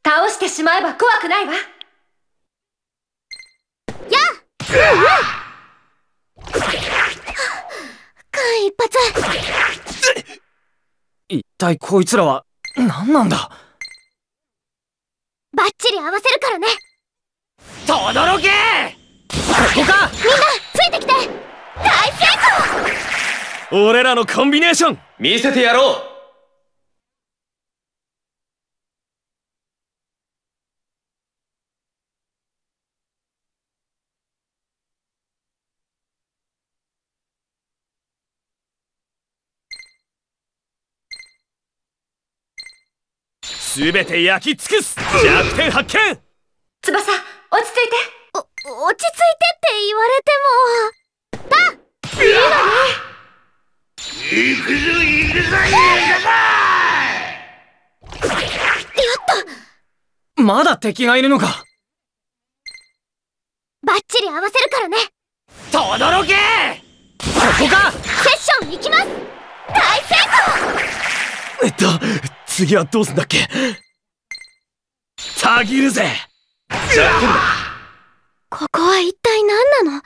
かも。倒してしまえば怖くないわ。やっ、間一髪。一体こいつらは何なんだ。バッチリ合わせるからね。とどろけ、ここか。みんなついてきて。大成功。俺らのコンビネーション見せてやろう。すべて焼き尽くす。弱点発見。翼、落ち着いて。お、落ち着いてって言われても。だ、いいわね。行くぞ行くぞ行くぞ。やった。まだ敵がいるのか。バッチリ合わせるからね。とどろけ、ここか。セッション行きます。大成功。えっと次はどうすんだっけ。たぎるぜ。ここは一体何なの。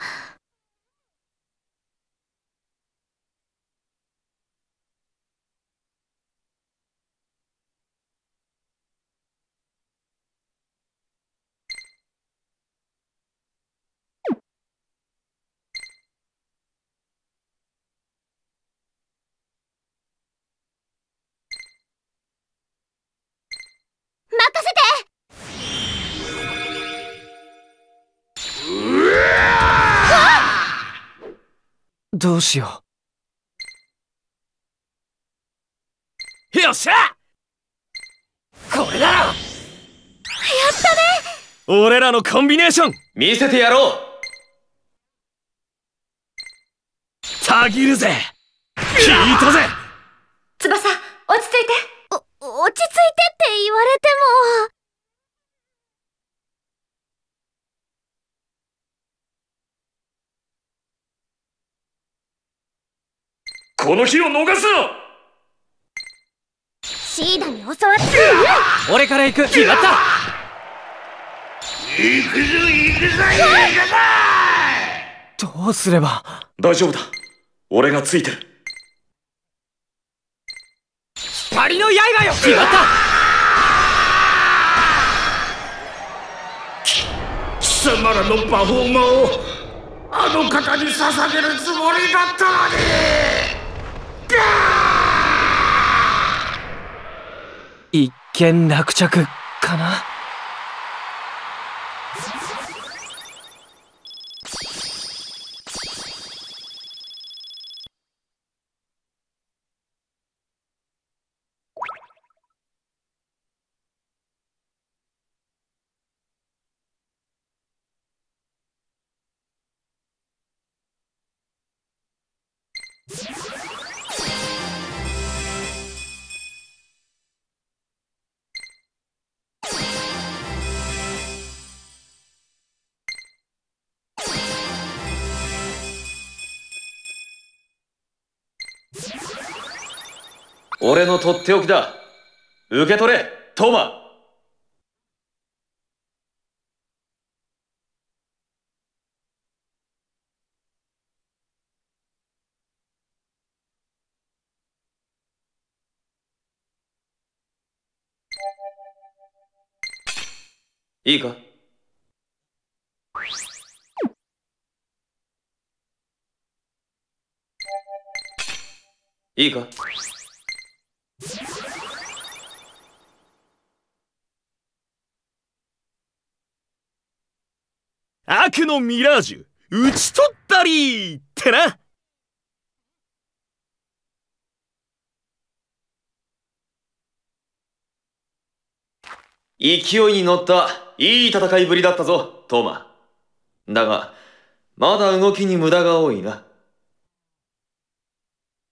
どうしよう。よっしゃ、これだろ。やったね。俺らのコンビネーション見せてやろう。たぎるぜ。聞いたぜ。翼、落ち着いて。お、落ち着いてって言われても。この日を逃すな。シーダに教わって。俺から行く。決まった。行くぞ行くぞ行くぞ。どうすれば。大丈夫だ、俺がついてる。光の刃よ。決まった。貴様らのパフォーマーをあの方に捧げるつもりだったのに。一件落着かな。俺のとっておきだ。受け取れ、トマ。いいか。いいか。悪のミラージュ打ち取ったりってな。勢いに乗ったいい戦いぶりだったぞ、トーマ。だがまだ動きに無駄が多いな。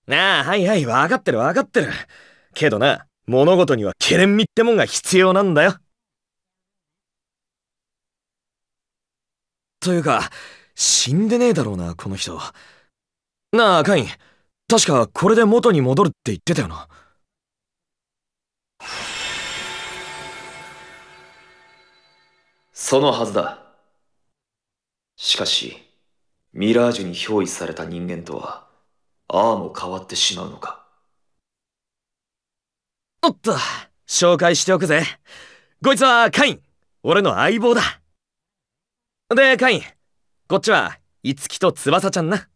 ああ、はいはい、分かってる分かってる。けどな、物事にはけれんみってもんが必要なんだよ。というか死んでねえだろうな、この人な。あカイン、確かこれで元に戻るって言ってたよな。そのはずだ。しかしミラージュに憑依された人間とはああも変わってしまうのか。おっと、紹介しておくぜ。こいつはカイン、俺の相棒だ。でカイン、こっちはItsugiと翼ちゃんな。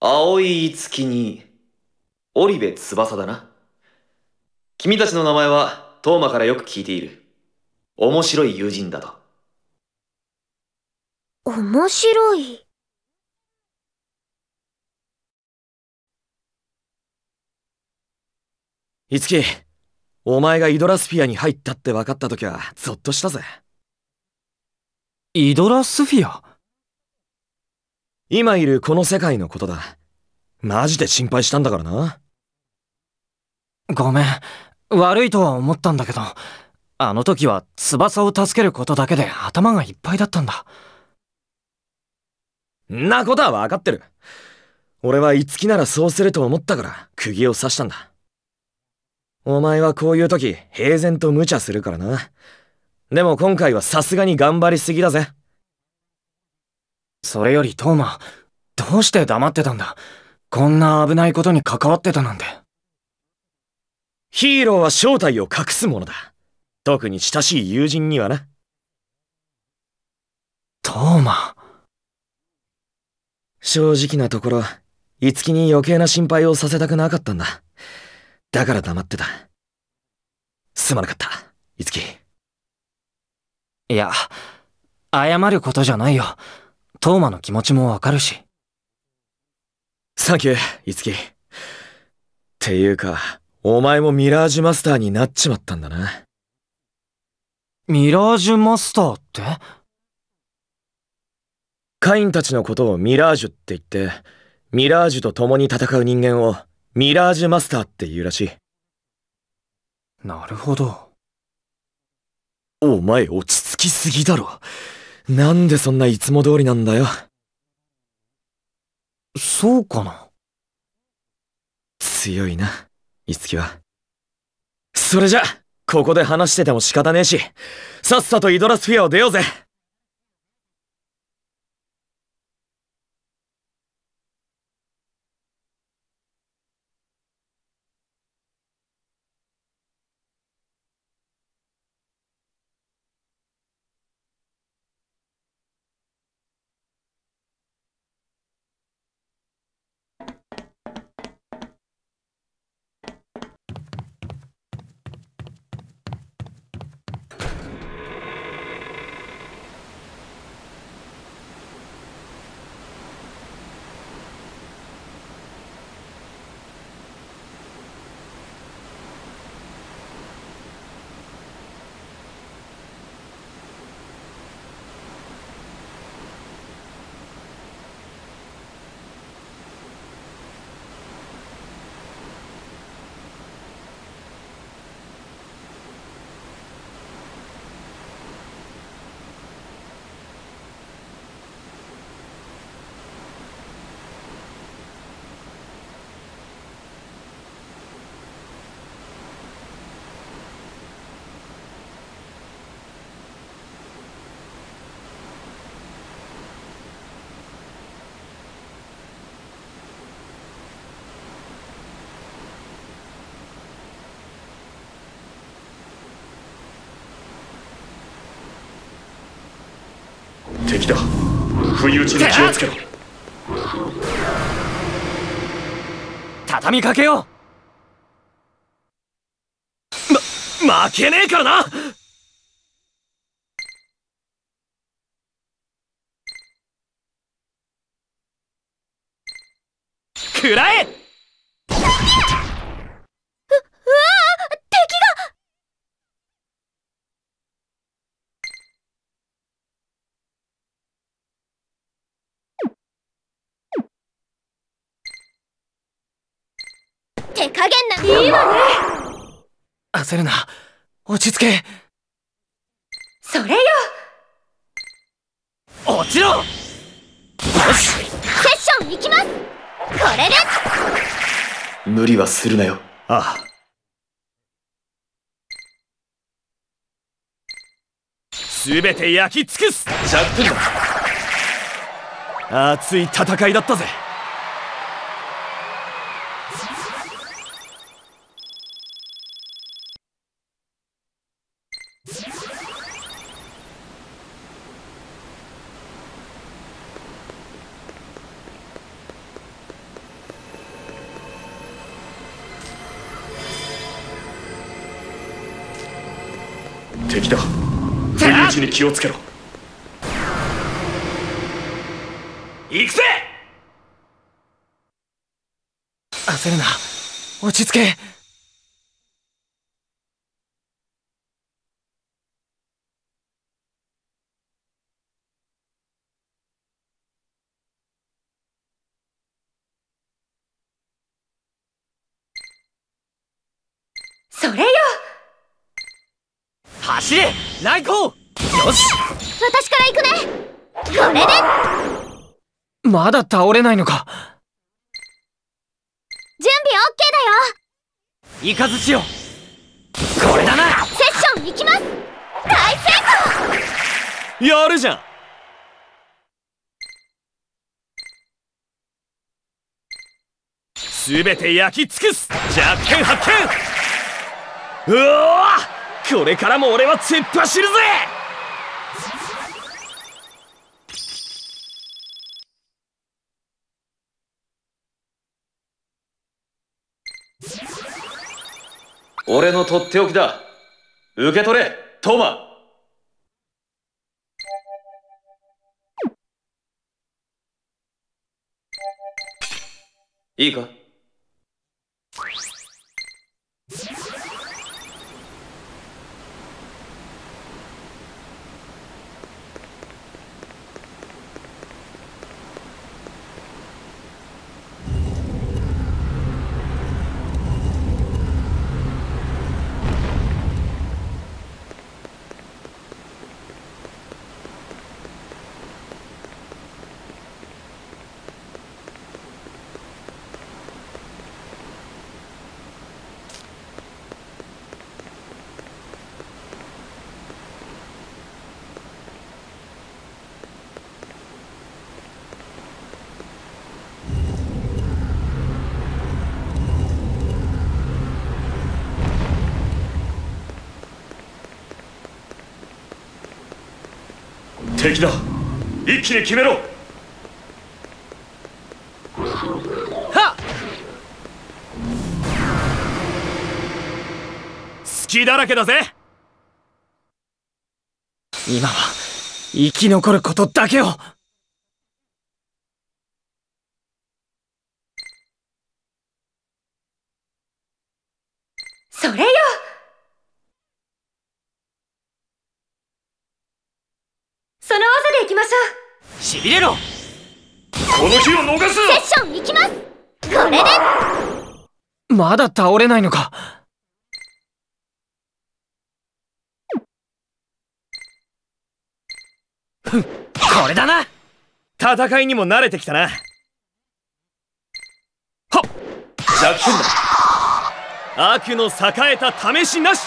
青いItsugiにOribe翼だな。君たちの名前はトーマからよく聞いている。面白い友人だと。面白い。Itsugi、お前がイドラスフィアに入ったって分かったときはゾッとしたぜ。イドラスフィア？今いるこの世界のことだ。マジで心配したんだからな。ごめん、悪いとは思ったんだけど、あの時は翼を助けることだけで頭がいっぱいだったんだ。んなことは分かってる。俺はItsugiならそうすると思ったから釘を刺したんだ。お前はこういう時平然と無茶するからな。でも今回はさすがに頑張りすぎだぜ。それよりトーマ、どうして黙ってたんだ。こんな危ないことに関わってたなんて。ヒーローは正体を隠すものだ。特に親しい友人にはな。トーマ、正直なところItsugiに余計な心配をさせたくなかったんだ。だから黙ってた。すまなかったItsugi。いや、謝ることじゃないよ。トーマの気持ちもわかるし。サンキュー、Itsugi。っていうか、お前もミラージュマスターになっちまったんだな。ミラージュマスターって？カインたちのことをミラージュって言って、ミラージュと共に戦う人間をミラージュマスターって言うらしい。なるほど。お前落ち着きすぎだろ。なんでそんないつも通りなんだよ。そうかな。強いな、Itsugiは。それじゃ、ここで話してても仕方ねえし、さっさとイドラスフィアを出ようぜ。敵だ。不意打ちに気をつけろ。畳みかけよう。ま、負けねえからな。食らえ。う、うわあ、敵が。手加減な。いいわね。焦るな、落ち着け。それよ。落ちろ。よし、セッション行きます。これれる。無理はするなよ。ああ。すべて焼き尽くす。ジャックだ。熱い戦いだったぜ。敵だ。不意打ちに気をつけろ。行くぜ。焦るな。落ち着け。それよ。走れ来航。よし、私から行くね。これでまだ倒れないのか。準備オッケーだよ。イカズチよ、これだな。セッション行きます。大成功。やるじゃん。すべて焼き尽くす。弱点発見。うわっ、これからも俺は突っ走るぜ。俺のとっておきだ。受け取れ、トマ。いいか。敵だ。一気に決めろ。はっ。隙だらけだぜ。今は生き残ることだけを。それよ。その技でいきましょう。しびれろ。この日を逃す。セッション行きます。これでまだ倒れないのか。ふん、これだな。戦いにも慣れてきたな。はっ。弱点だ。悪の栄えた試しなし。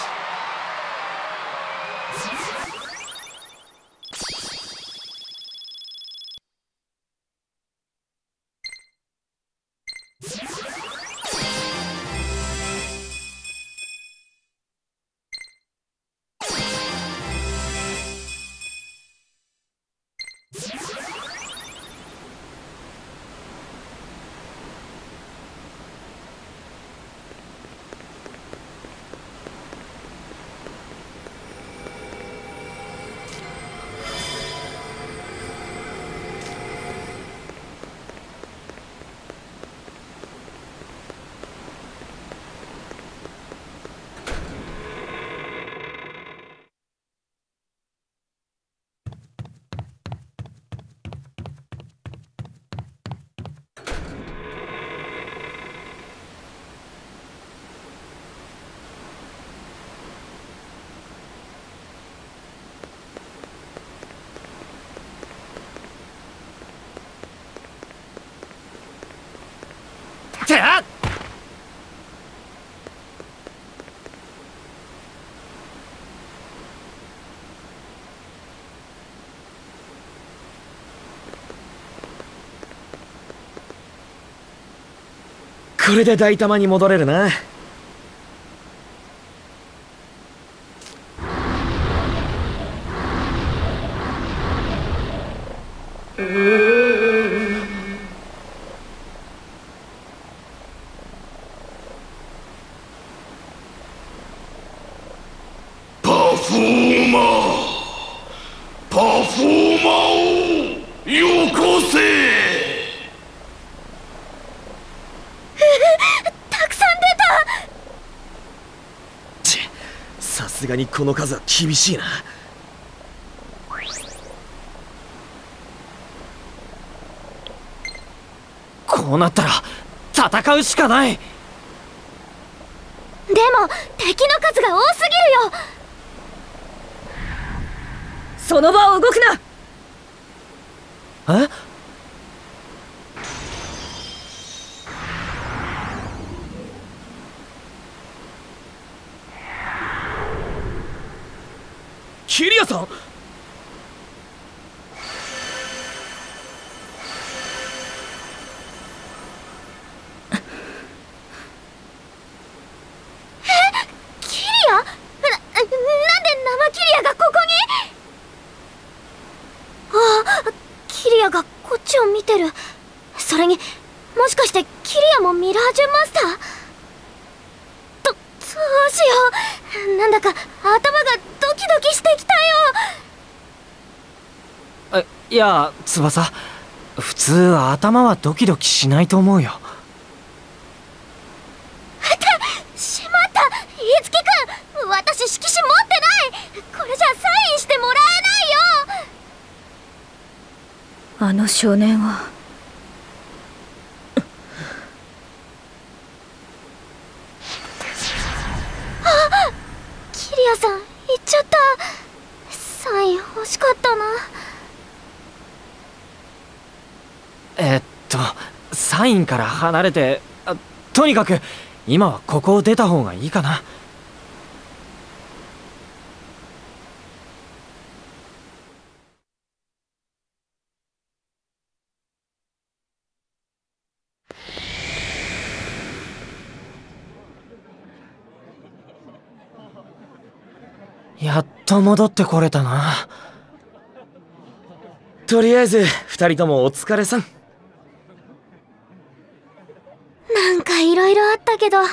てや。これで大玉に戻れるな。この数は厳しいな。こうなったら戦うしかない。でも敵の数が多すぎるよ。その場を動くな。え？キリアさん、えキリア、 な, なんで生キリアがここに。ああ、キリアがこっちを見てる。それにもしかしてキリアもミラージュマスター。どどうしよう、なんだか頭がドキドキしてきたよ。いや翼、普通頭はドキドキしないと思うよ。しまった、いつきくん、私色紙持ってない。これじゃサインしてもらえないよ。あの少年はあっ、キリアさん行っちゃった。サイン欲しかったな。えっとサインから離れて、とにかく今はここを出た方がいいかな。やっと戻ってこれたな。とりあえず二人ともお疲れさん。なんかいろいろあったけど、ほ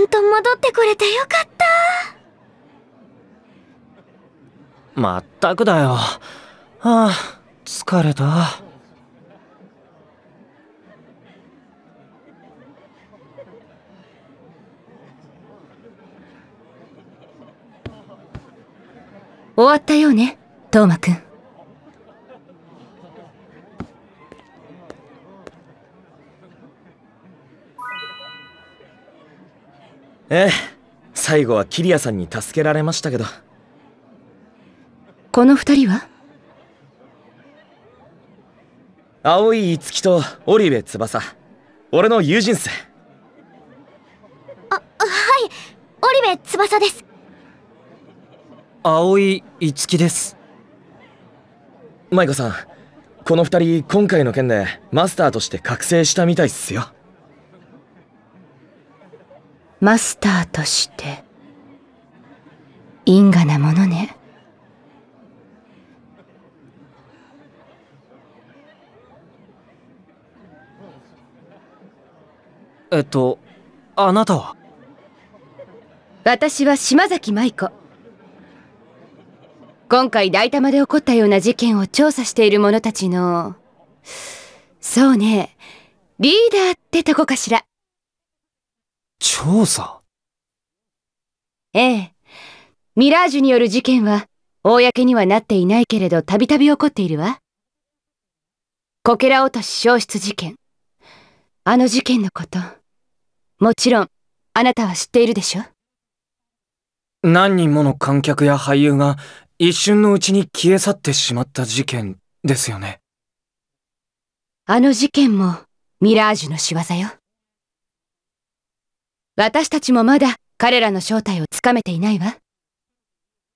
んと戻ってこれてよかった。まったくだよ。ああ疲れた。終わったようね、トーマくん。ええ、最後はキリアさんに助けられましたけど。この二人は？青い樹と織部翼、俺の友人っす。あ、はい、織部翼です。青井樹です。舞子さん、このふたり今回の件でマスターとして覚醒したみたいっすよ。マスターとして因果なものね。えっとあなたは？私は島崎舞子。今回大玉で起こったような事件を調査している者たちの、そうね、リーダーってとこかしら。調査？ええ、ミラージュによる事件は公にはなっていないけれど、たびたび起こっているわ。こけら落とし消失事件、あの事件のこと、もちろんあなたは知っているでしょ。何人もの観客や俳優が一瞬のうちに消え去ってしまった事件ですよね。あの事件もミラージュの仕業よ。私たちもまだ彼らの正体をつかめていないわ。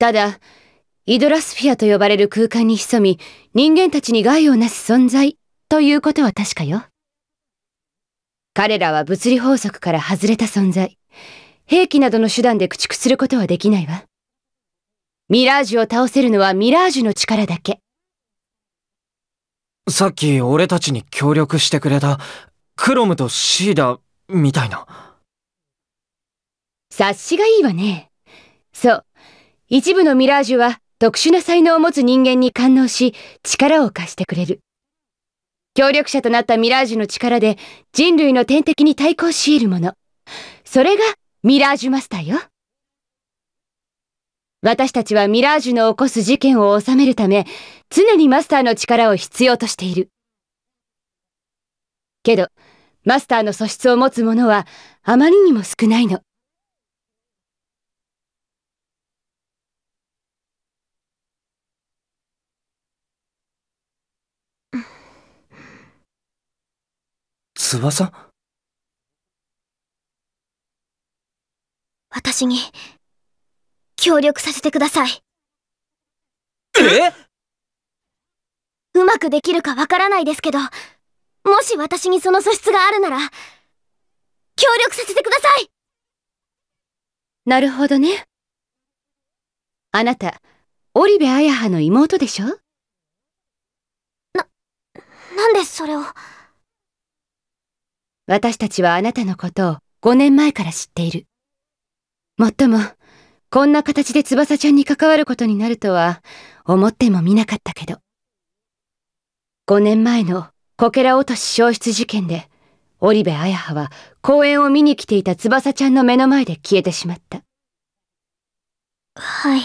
ただ、イドラスフィアと呼ばれる空間に潜み、人間たちに害をなす存在ということは確かよ。彼らは物理法則から外れた存在。兵器などの手段で駆逐することはできないわ。ミラージュを倒せるのはミラージュの力だけ。さっき俺たちに協力してくれたクロムとシーダみたいな。察しがいいわね。そう。一部のミラージュは特殊な才能を持つ人間に感応し、力を貸してくれる。協力者となったミラージュの力で人類の天敵に対抗し得るもの。それがミラージュマスターよ。私たちはミラージュの起こす事件を収めるため、常にマスターの力を必要としている。けど、マスターの素質を持つ者はあまりにも少ないの。翼？私に協力させてください。え？うまくできるかわからないですけど、もし私にその素質があるなら、協力させてください。なるほどね。あなた、織部彩葉の妹でしょ？な、なんでそれを。私たちはあなたのことをごねんまえから知っている。もっとも、こんな形で翼ちゃんに関わることになるとは思ってもみなかったけど。ごねんまえのこけら落とし消失事件で、織部彩葉は公演を見に来ていた翼ちゃんの目の前で消えてしまった。はい。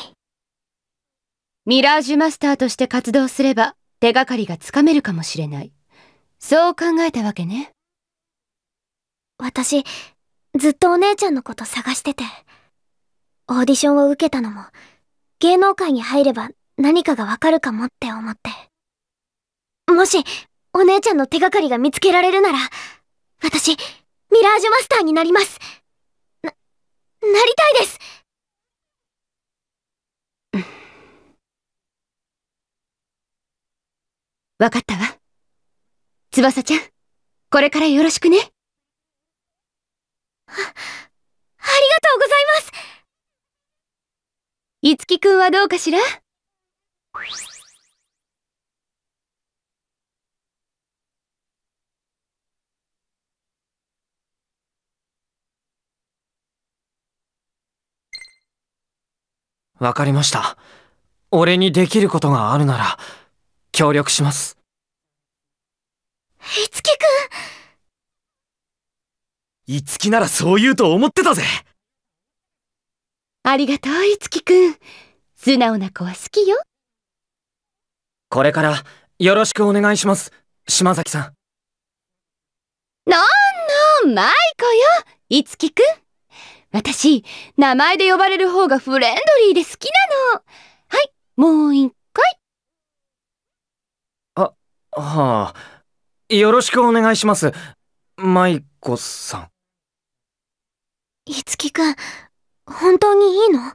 ミラージュマスターとして活動すれば手がかりがつかめるかもしれない。そう考えたわけね。私、ずっとお姉ちゃんのこと探してて、オーディションを受けたのも、芸能界に入れば何かがわかるかもって思って。もし、お姉ちゃんの手がかりが見つけられるなら、私、ミラージュマスターになります。な、なりたいです。わかったわ。翼ちゃん、これからよろしくね。あ、ありがとうございます。いつきくんはどうかしら？わかりました。俺にできることがあるなら、協力します。いつきくん。いつきならそう言うと思ってたぜ。ありがとう、いつきくん。素直な子は好きよ。これからよろしくお願いします、島崎さん。のんのん、マイコよ、いつきくん。私、名前で呼ばれる方がフレンドリーで好きなの。はい、もう一回。あ、はあ、よろしくお願いします、マイコさん。いつきくん、本当にいいの？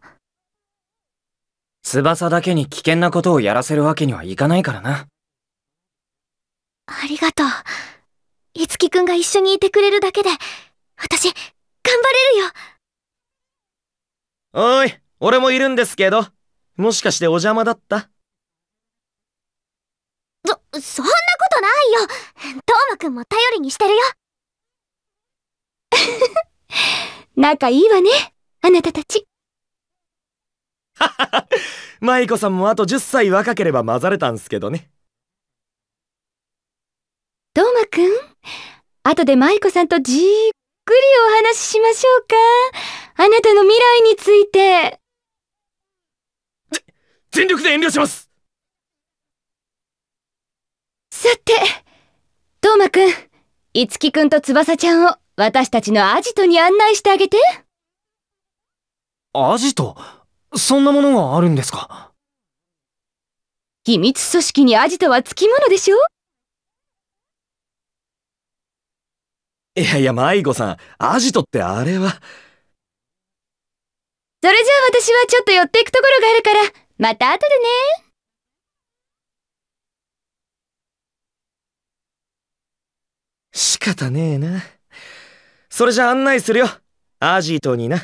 翼だけに危険なことをやらせるわけにはいかないからな。ありがとう。いつきくんが一緒にいてくれるだけで、私、頑張れるよ。おーい、俺もいるんですけど、もしかしてお邪魔だった？そ、そんなことないよ。トーマくんも頼りにしてるよ。仲いいわね、あなたたち。ははは、舞子さんもあとじゅっさい若ければ混ざれたんすけどね。トーマくん、あとで舞子さんとじっくりお話ししましょうか。あなたの未来について。ぜ、全力で遠慮します。さて、トーマくん、いつきくんと翼ちゃんを私たちのアジトに案内してあげて。アジト？そんなものがあるんですか？秘密組織にアジトはつきものでしょ？いやいや、迷子さん、アジトってあれは。それじゃあ私はちょっと寄っていくところがあるから、また後でね。仕方ねえな。それじゃ案内するよ、アジトにな。